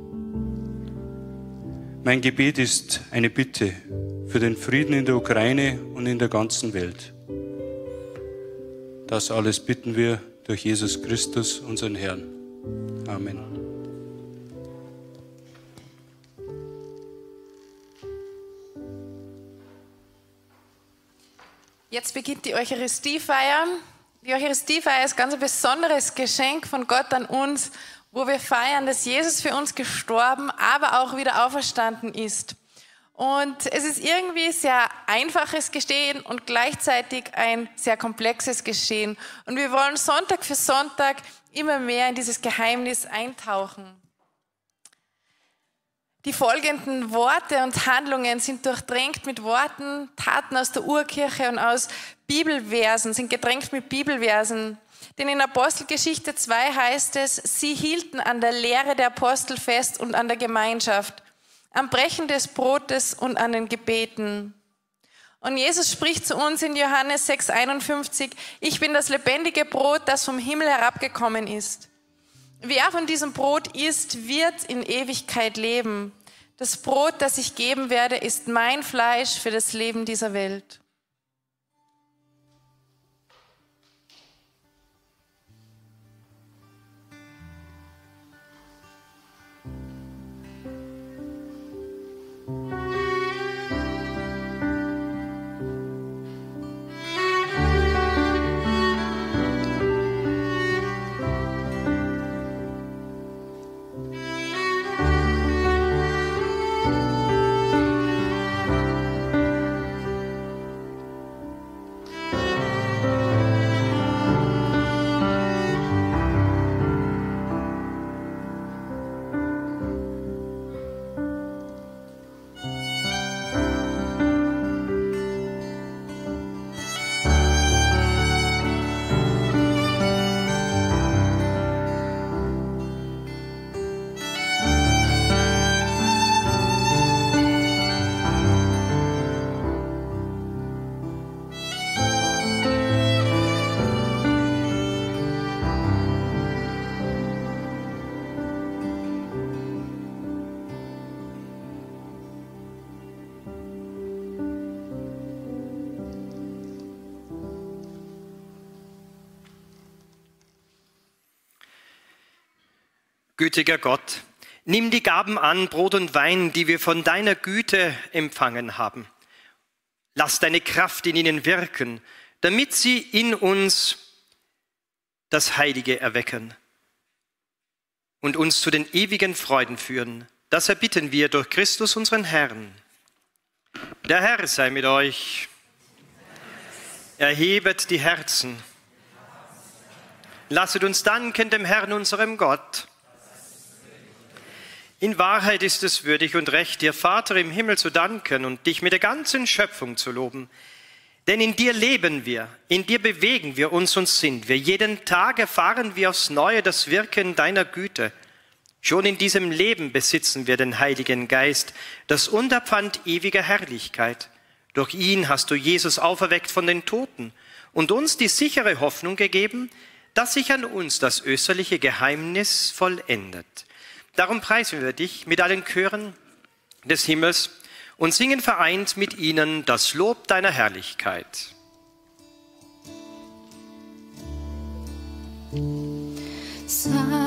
Mein Gebet ist eine Bitte für den Frieden in der Ukraine und in der ganzen Welt. Das alles bitten wir durch Jesus Christus, unseren Herrn. Amen. Jetzt beginnt die Eucharistiefeier. Die Eucharistiefeier ist ganz ein besonderes Geschenk von Gott an uns, wo wir feiern, dass Jesus für uns gestorben, aber auch wieder auferstanden ist. Und es ist irgendwie sehr einfaches Geschehen und gleichzeitig ein sehr komplexes Geschehen. Und wir wollen Sonntag für Sonntag immer mehr in dieses Geheimnis eintauchen. Die folgenden Worte und Handlungen sind durchdrängt mit Worten, Taten aus der Urkirche und aus Bibelversen, sind gedrängt mit Bibelversen. Denn in Apostelgeschichte zwei heißt es, sie hielten an der Lehre der Apostel fest und an der Gemeinschaft, am Brechen des Brotes und an den Gebeten. Und Jesus spricht zu uns in Johannes sechs einundfünfzig, ich bin das lebendige Brot, das vom Himmel herabgekommen ist. Wer von diesem Brot isst, wird in Ewigkeit leben. Das Brot, das ich geben werde, ist mein Fleisch für das Leben dieser Welt. Gütiger Gott, nimm die Gaben an, Brot und Wein, die wir von deiner Güte empfangen haben. Lass deine Kraft in ihnen wirken, damit sie in uns das Heilige erwecken und uns zu den ewigen Freuden führen. Das erbitten wir durch Christus, unseren Herrn. Der Herr sei mit euch. Erhebet die Herzen. Lasset uns danken dem Herrn, unserem Gott. In Wahrheit ist es würdig und recht, dir, Vater, im Himmel zu danken und dich mit der ganzen Schöpfung zu loben. Denn in dir leben wir, in dir bewegen wir uns und sind wir. Jeden Tag erfahren wir aufs Neue das Wirken deiner Güte. Schon in diesem Leben besitzen wir den Heiligen Geist, das Unterpfand ewiger Herrlichkeit. Durch ihn hast du Jesus auferweckt von den Toten und uns die sichere Hoffnung gegeben, dass sich an uns das österliche Geheimnis vollendet. Darum preisen wir dich mit allen Chören des Himmels und singen vereint mit ihnen das Lob deiner Herrlichkeit. Sancto,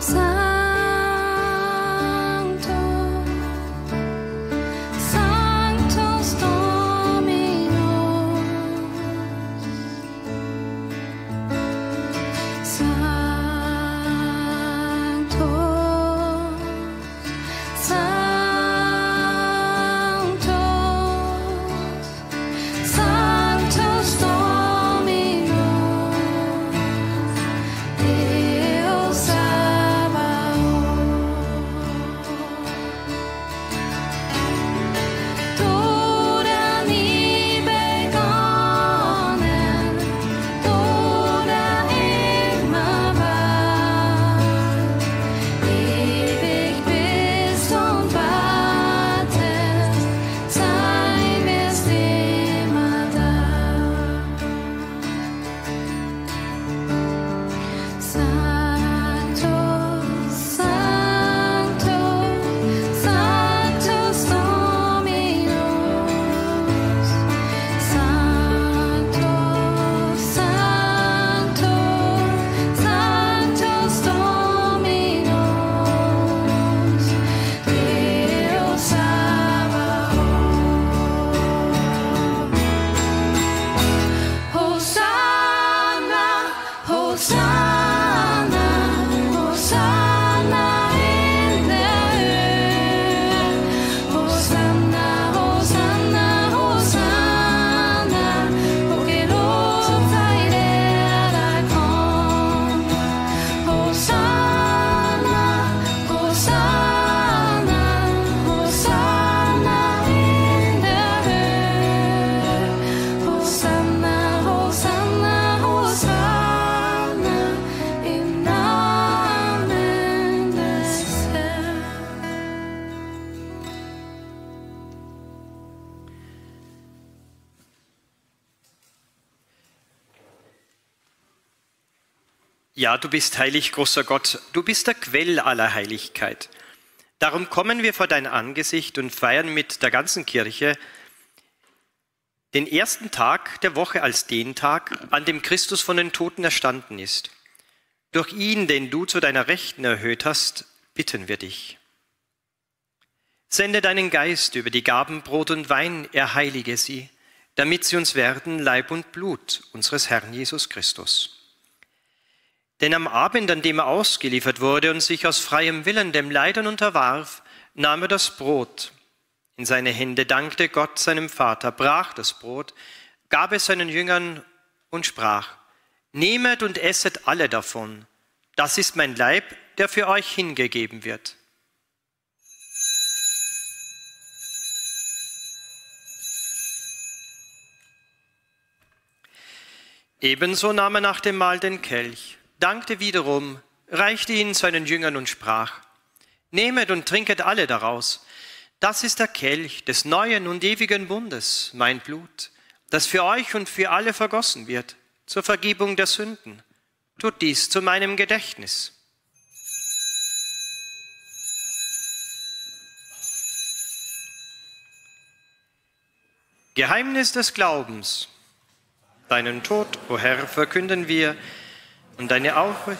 Sancto. Ja, du bist heilig, großer Gott, du bist der Quell aller Heiligkeit. Darum kommen wir vor dein Angesicht und feiern mit der ganzen Kirche den ersten Tag der Woche als den Tag, an dem Christus von den Toten erstanden ist. Durch ihn, den du zu deiner Rechten erhöht hast, bitten wir dich. Sende deinen Geist über die Gaben Brot und Wein, erheilige sie, damit sie uns werden Leib und Blut unseres Herrn Jesus Christus. Denn am Abend, an dem er ausgeliefert wurde und sich aus freiem Willen dem Leiden unterwarf, nahm er das Brot in seine Hände, dankte Gott seinem Vater, brach das Brot, gab es seinen Jüngern und sprach: Nehmet und esset alle davon, das ist mein Leib, der für euch hingegeben wird. Ebenso nahm er nach dem Mahl den Kelch, dankte wiederum, reichte ihn seinen Jüngern und sprach: Nehmet und trinket alle daraus, das ist der Kelch des neuen und ewigen Bundes, mein Blut, das für euch und für alle vergossen wird, zur Vergebung der Sünden. Tut dies zu meinem Gedächtnis. Geheimnis des Glaubens. Deinen Tod, o Herr, verkünden wir und deine Auferstehung,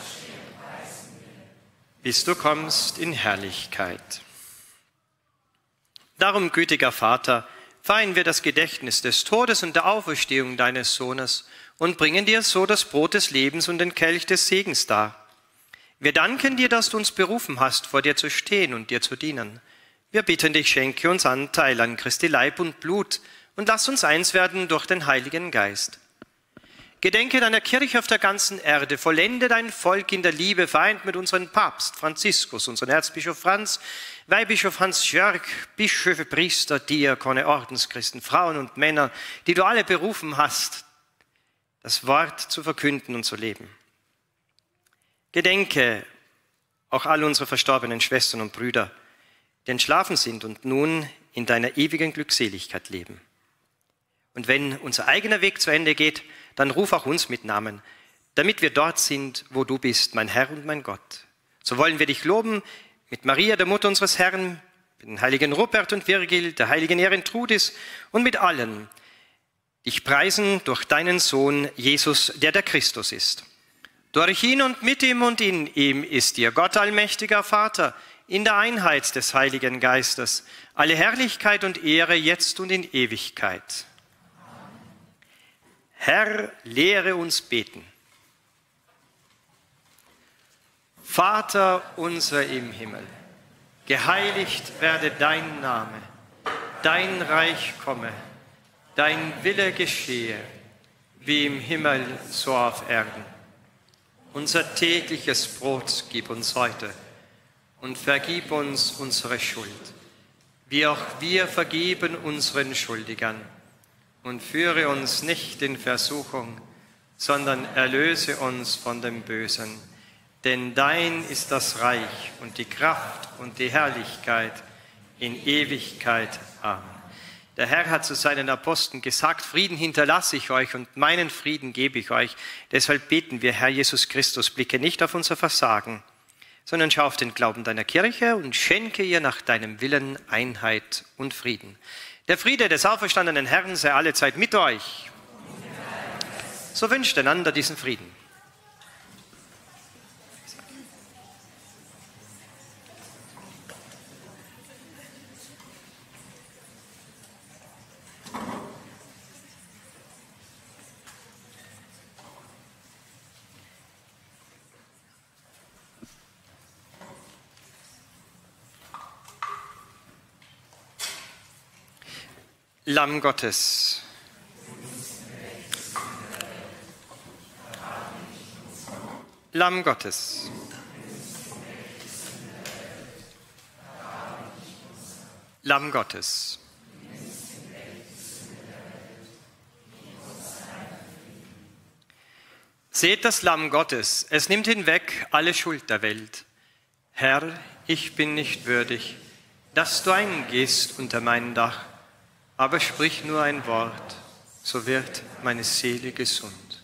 bis du kommst in Herrlichkeit. Darum, gütiger Vater, feiern wir das Gedächtnis des Todes und der Auferstehung deines Sohnes und bringen dir so das Brot des Lebens und den Kelch des Segens dar. Wir danken dir, dass du uns berufen hast, vor dir zu stehen und dir zu dienen. Wir bitten dich, schenke uns Anteil an Christi Leib und Blut und lass uns eins werden durch den Heiligen Geist. Gedenke deiner Kirche auf der ganzen Erde, vollende dein Volk in der Liebe, vereint mit unserem Papst Franziskus, unserem Erzbischof Franz, Weihbischof Hans-Jörg, Bischöfe, Priester, Diakone, Ordenschristen, Frauen und Männer, die du alle berufen hast, das Wort zu verkünden und zu leben. Gedenke auch all unsere verstorbenen Schwestern und Brüder, die entschlafen sind und nun in deiner ewigen Glückseligkeit leben. Und wenn unser eigener Weg zu Ende geht, dann ruf auch uns mit Namen, damit wir dort sind, wo du bist, mein Herr und mein Gott. So wollen wir dich loben mit Maria, der Mutter unseres Herrn, mit den heiligen Rupert und Virgil, der heiligen Ehrentrudis und mit allen, dich preisen durch deinen Sohn Jesus, der der Christus ist. Durch ihn und mit ihm und in ihm ist dir Gott, allmächtiger Vater, in der Einheit des Heiligen Geistes, alle Herrlichkeit und Ehre jetzt und in Ewigkeit. Herr, lehre uns beten. Vater unser im Himmel, geheiligt werde dein Name, dein Reich komme, dein Wille geschehe, wie im Himmel, so auf Erden. Unser tägliches Brot gib uns heute und vergib uns unsere Schuld, wie auch wir vergeben unseren Schuldigern. Und führe uns nicht in Versuchung, sondern erlöse uns von dem Bösen. Denn dein ist das Reich und die Kraft und die Herrlichkeit in Ewigkeit. Amen. Der Herr hat zu seinen Aposteln gesagt: Frieden hinterlasse ich euch und meinen Frieden gebe ich euch. Deshalb beten wir, Herr Jesus Christus, blicke nicht auf unser Versagen, sondern schau auf den Glauben deiner Kirche und schenke ihr nach deinem Willen Einheit und Frieden. Der Friede des auferstandenen Herrn sei allezeit mit euch. So wünscht einander diesen Frieden. Lamm Gottes. Lamm Gottes. Lamm Gottes. Seht das Lamm Gottes, es nimmt hinweg alle Schuld der Welt. Herr, ich bin nicht würdig, dass du eingehst unter mein Dach. Aber sprich nur ein Wort, so wird meine Seele gesund.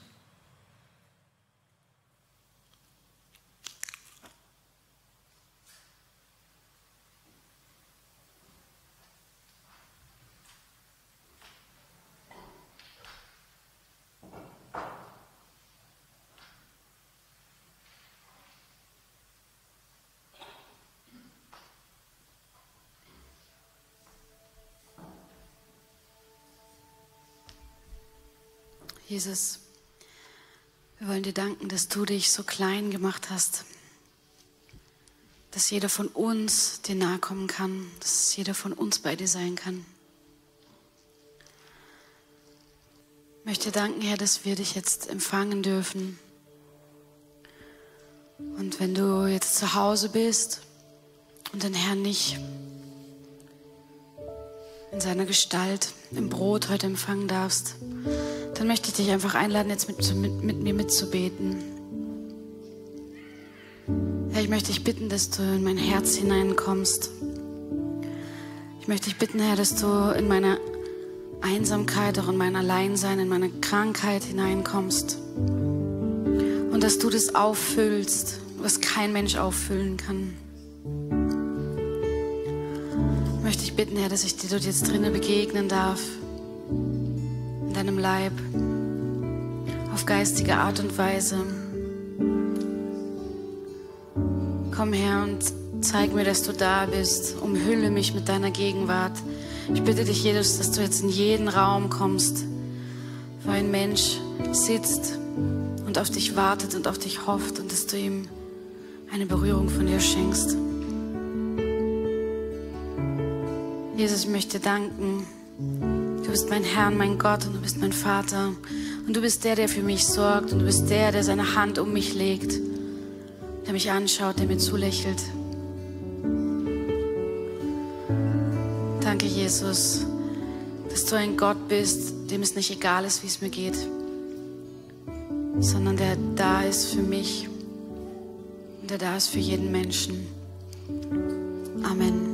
Jesus, wir wollen dir danken, dass du dich so klein gemacht hast, dass jeder von uns dir nahe kommen kann, dass jeder von uns bei dir sein kann. Ich möchte dir danken, Herr, dass wir dich jetzt empfangen dürfen. Und wenn du jetzt zu Hause bist und den Herrn nicht in seiner Gestalt im Brot heute empfangen darfst, dann möchte ich dich einfach einladen, jetzt mit, mit, mit mir mitzubeten. Herr, ich möchte dich bitten, dass du in mein Herz hineinkommst. Ich möchte dich bitten, Herr, dass du in meiner Einsamkeit, auch in mein Alleinsein, in meine Krankheit hineinkommst. Und dass du das auffüllst, was kein Mensch auffüllen kann. Ich möchte dich bitten, Herr, dass ich dir dort jetzt drinnen begegnen darf. In deinem Leib. Auf geistige Art und Weise. Komm her und zeig mir, dass du da bist. Umhülle mich mit deiner Gegenwart. Ich bitte dich, Jesus, dass du jetzt in jeden Raum kommst, wo ein Mensch sitzt und auf dich wartet und auf dich hofft und dass du ihm eine Berührung von dir schenkst. Jesus, ich möchte dir danken. Du bist mein Herr und mein Gott und du bist mein Vater. Und du bist der, der für mich sorgt und du bist der, der seine Hand um mich legt, der mich anschaut, der mir zulächelt. Danke, Jesus, dass du ein Gott bist, dem es nicht egal ist, wie es mir geht, sondern der da ist für mich und der da ist für jeden Menschen. Amen.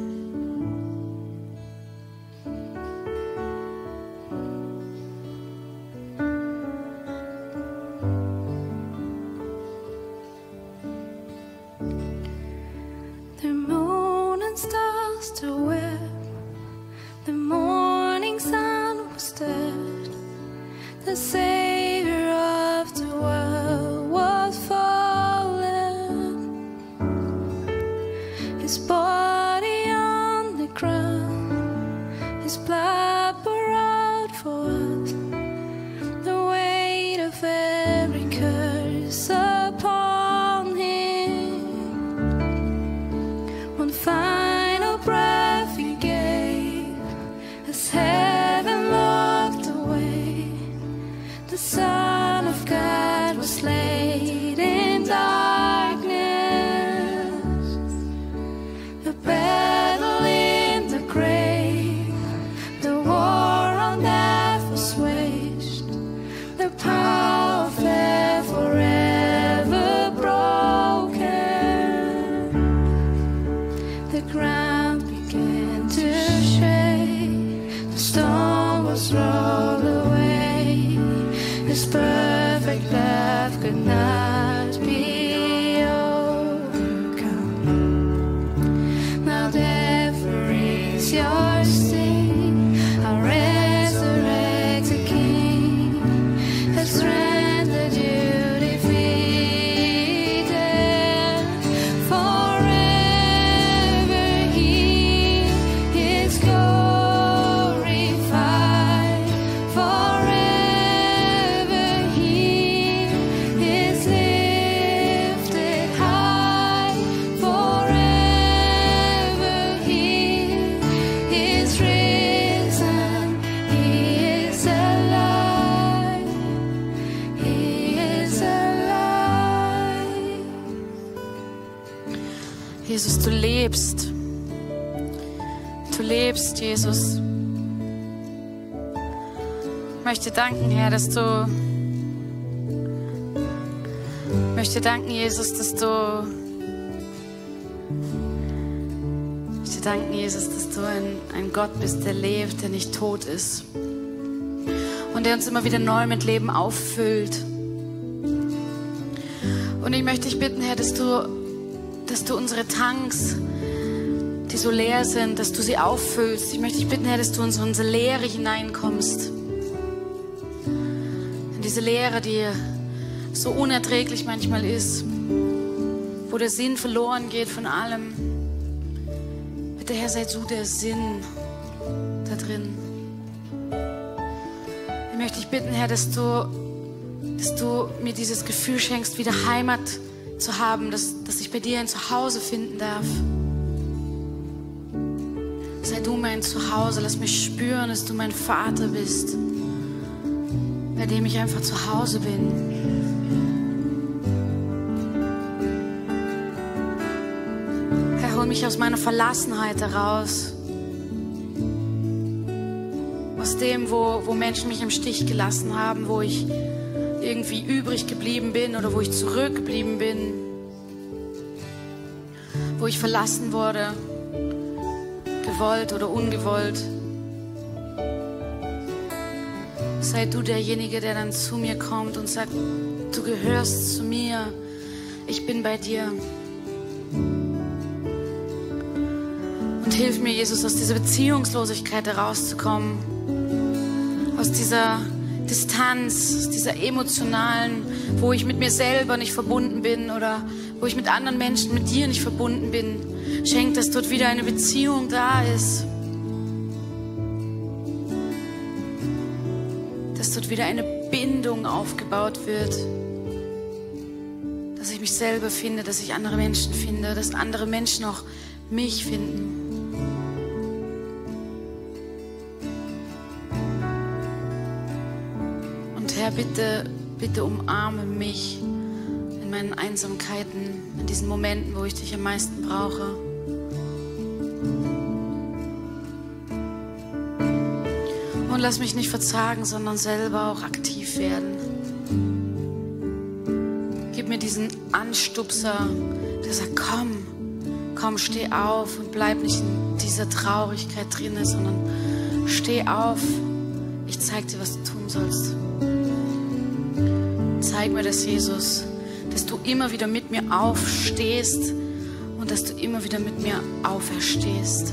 Jesus, du lebst. Du lebst, Jesus. Ich möchte danken, Herr, dass du... Ich möchte danken, Jesus, dass du... Ich möchte danken, Jesus, dass du ein, ein Gott bist, der lebt, der nicht tot ist. Und der uns immer wieder neu mit Leben auffüllt. Und ich möchte dich bitten, Herr, dass du... dass du unsere Tanks, die so leer sind, dass du sie auffüllst. Ich möchte dich bitten, Herr, dass du in unsere Leere hineinkommst. In diese Leere, die so unerträglich manchmal ist, wo der Sinn verloren geht von allem. Bitte, Herr, sei du der Sinn da drin. Ich möchte dich bitten, Herr, dass du dass du mir dieses Gefühl schenkst, wieder Heimat zu haben, dass, dass ich bei dir ein Zuhause finden darf. Sei du mein Zuhause, lass mich spüren, dass du mein Vater bist, bei dem ich einfach zu Hause bin. Hol mich aus meiner Verlassenheit heraus. Aus dem, wo, wo Menschen mich im Stich gelassen haben, wo ich irgendwie übrig geblieben bin oder wo ich zurückgeblieben bin, wo ich verlassen wurde, gewollt oder ungewollt. Sei du derjenige, der dann zu mir kommt und sagt, du gehörst zu mir, ich bin bei dir. Und hilf mir, Jesus, aus dieser Beziehungslosigkeit herauszukommen, aus dieser Distanz, aus dieser emotionalen, wo ich mit mir selber nicht verbunden bin oder wo ich mit anderen Menschen, mit dir nicht verbunden bin. Schenk, dass dort wieder eine Beziehung da ist, dass dort wieder eine Bindung aufgebaut wird, dass ich mich selber finde, dass ich andere Menschen finde, dass andere Menschen auch mich finden. Herr, bitte, bitte umarme mich in meinen Einsamkeiten, in diesen Momenten, wo ich dich am meisten brauche. Und lass mich nicht verzagen, sondern selber auch aktiv werden. Gib mir diesen Anstupser, der sagt, komm, komm, steh auf und bleib nicht in dieser Traurigkeit drin, sondern steh auf, ich zeig dir, was du tun sollst. Zeig mir das, Jesus, dass du immer wieder mit mir aufstehst und dass du immer wieder mit mir auferstehst.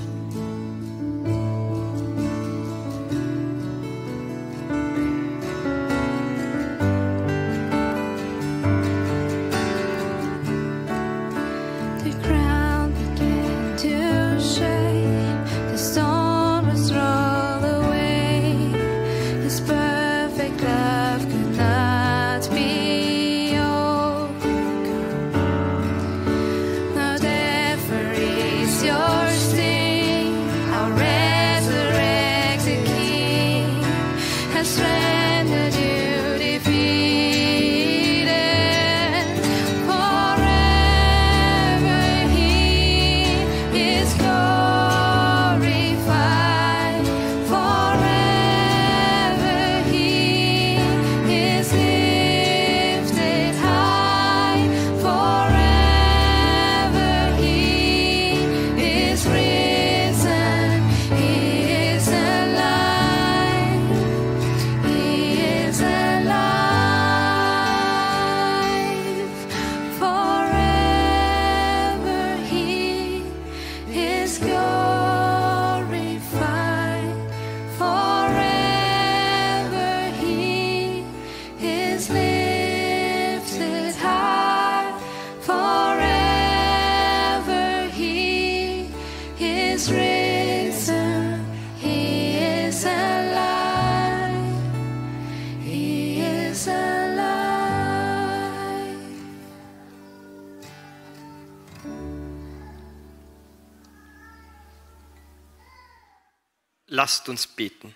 Lasst uns beten.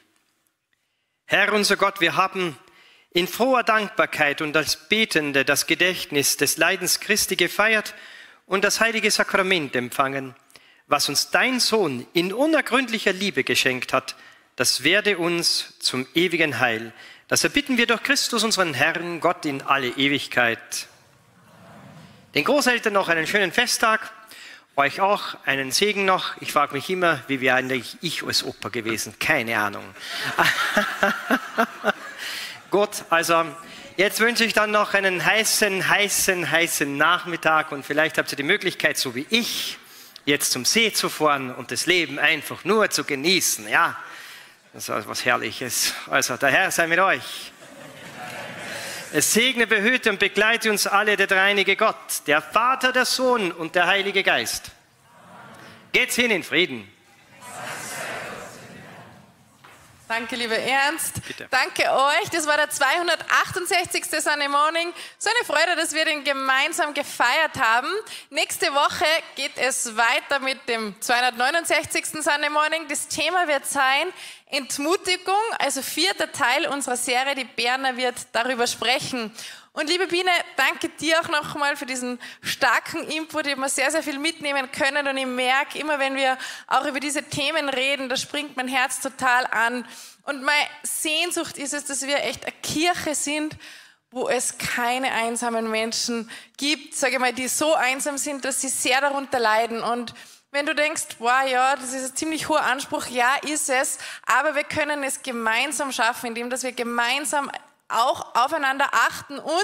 Herr unser Gott, wir haben in froher Dankbarkeit und als Betende das Gedächtnis des Leidens Christi gefeiert und das heilige Sakrament empfangen, was uns dein Sohn in unergründlicher Liebe geschenkt hat. Das werde uns zum ewigen Heil. Das erbitten wir durch Christus, unseren Herrn, Gott in alle Ewigkeit. Den Großeltern noch einen schönen Festtag. Euch auch einen Segen noch. Ich frage mich immer, wie wäre eigentlich ich als Opa gewesen? Keine Ahnung. Gut, also jetzt wünsche ich dann noch einen heißen, heißen, heißen Nachmittag und vielleicht habt ihr die Möglichkeit, so wie ich, jetzt zum See zu fahren und das Leben einfach nur zu genießen. Ja, das ist was Herrliches. Also, der Herr sei mit euch. Es segne, behüte und begleite uns alle der dreieinige Gott, der Vater, der Sohn und der Heilige Geist. Geht's hin in Frieden. Danke, lieber Ernst. Bitte. Danke euch. Das war der zweihundertachtundsechzigste Sunday-Morning. So eine Freude, dass wir den gemeinsam gefeiert haben. Nächste Woche geht es weiter mit dem zweihundertneunundsechzigsten Sunday-Morning. Das Thema wird sein Entmutigung, also vierter Teil unserer Serie. Die Berner wird darüber sprechen. Und liebe Biene, danke dir auch nochmal für diesen starken Input. Ich habe mir sehr, sehr viel mitnehmen können und ich merke immer, wenn wir auch über diese Themen reden, da springt mein Herz total an. Und meine Sehnsucht ist es, dass wir echt eine Kirche sind, wo es keine einsamen Menschen gibt, sage ich mal, die so einsam sind, dass sie sehr darunter leiden. Und wenn du denkst, wow, ja, das ist ein ziemlich hoher Anspruch, ja, ist es, aber wir können es gemeinsam schaffen, indem dass wir gemeinsam auch aufeinander achten. Und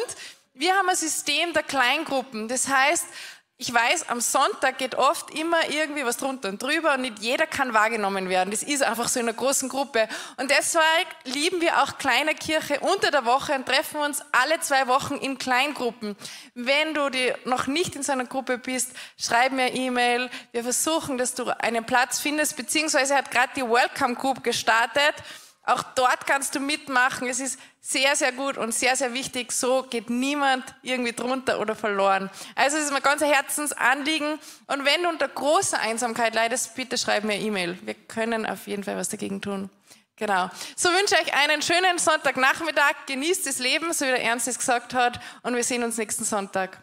wir haben ein System der Kleingruppen. Das heißt, ich weiß, am Sonntag geht oft immer irgendwie was drunter und drüber und nicht jeder kann wahrgenommen werden. Das ist einfach so in einer großen Gruppe. Und deswegen lieben wir auch kleine Kirche unter der Woche und treffen uns alle zwei Wochen in Kleingruppen. Wenn du die noch nicht in so einer Gruppe bist, schreib mir eine E-Mail. Wir versuchen, dass du einen Platz findest, beziehungsweise hat gerade die Welcome Group gestartet. Auch dort kannst du mitmachen. Es ist sehr, sehr gut und sehr, sehr wichtig. So geht niemand irgendwie drunter oder verloren. Also es ist mein ganzer Herzensanliegen. Und wenn du unter großer Einsamkeit leidest, bitte schreib mir eine E-Mail. Wir können auf jeden Fall was dagegen tun. Genau. So wünsche ich euch einen schönen Sonntagnachmittag. Genießt das Leben, so wie der Ernst es gesagt hat. Und wir sehen uns nächsten Sonntag.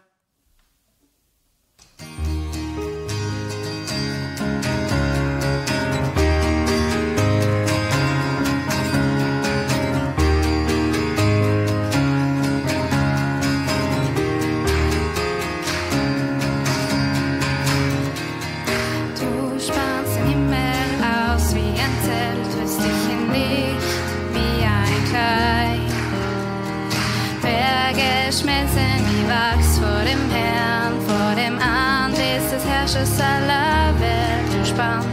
Schmelzen wie Wachs vor dem Herrn, vor dem Antlitz des Herrschers aller Welt. Du spannst,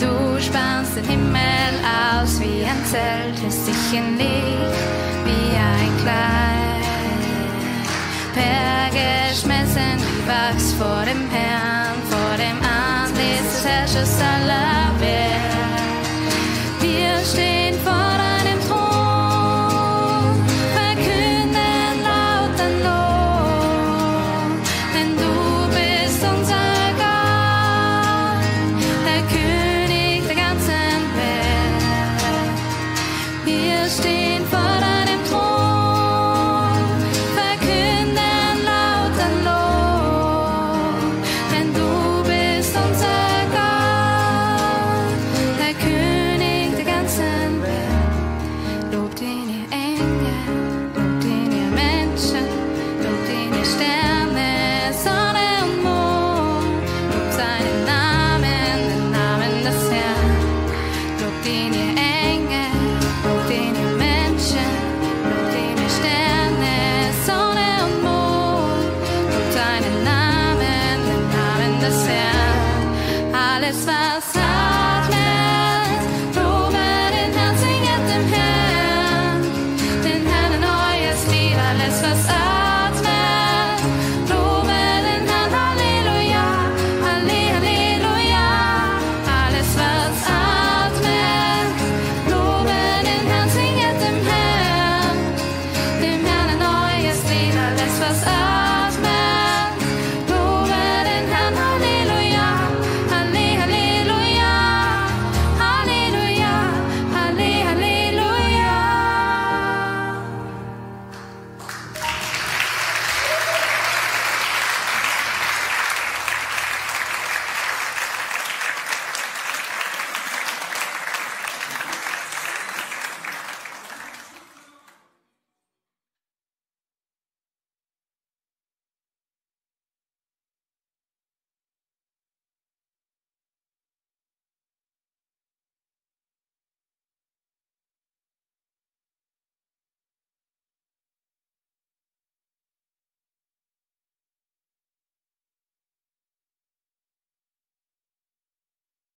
du spannst den Himmel aus wie ein Zelt, lässt dich in Licht wie ein Kleid. Berge schmelzen wie Wachs vor dem Herrn, vor dem Antlitz des Herrschers aller Welt. Wir stehen vor alles was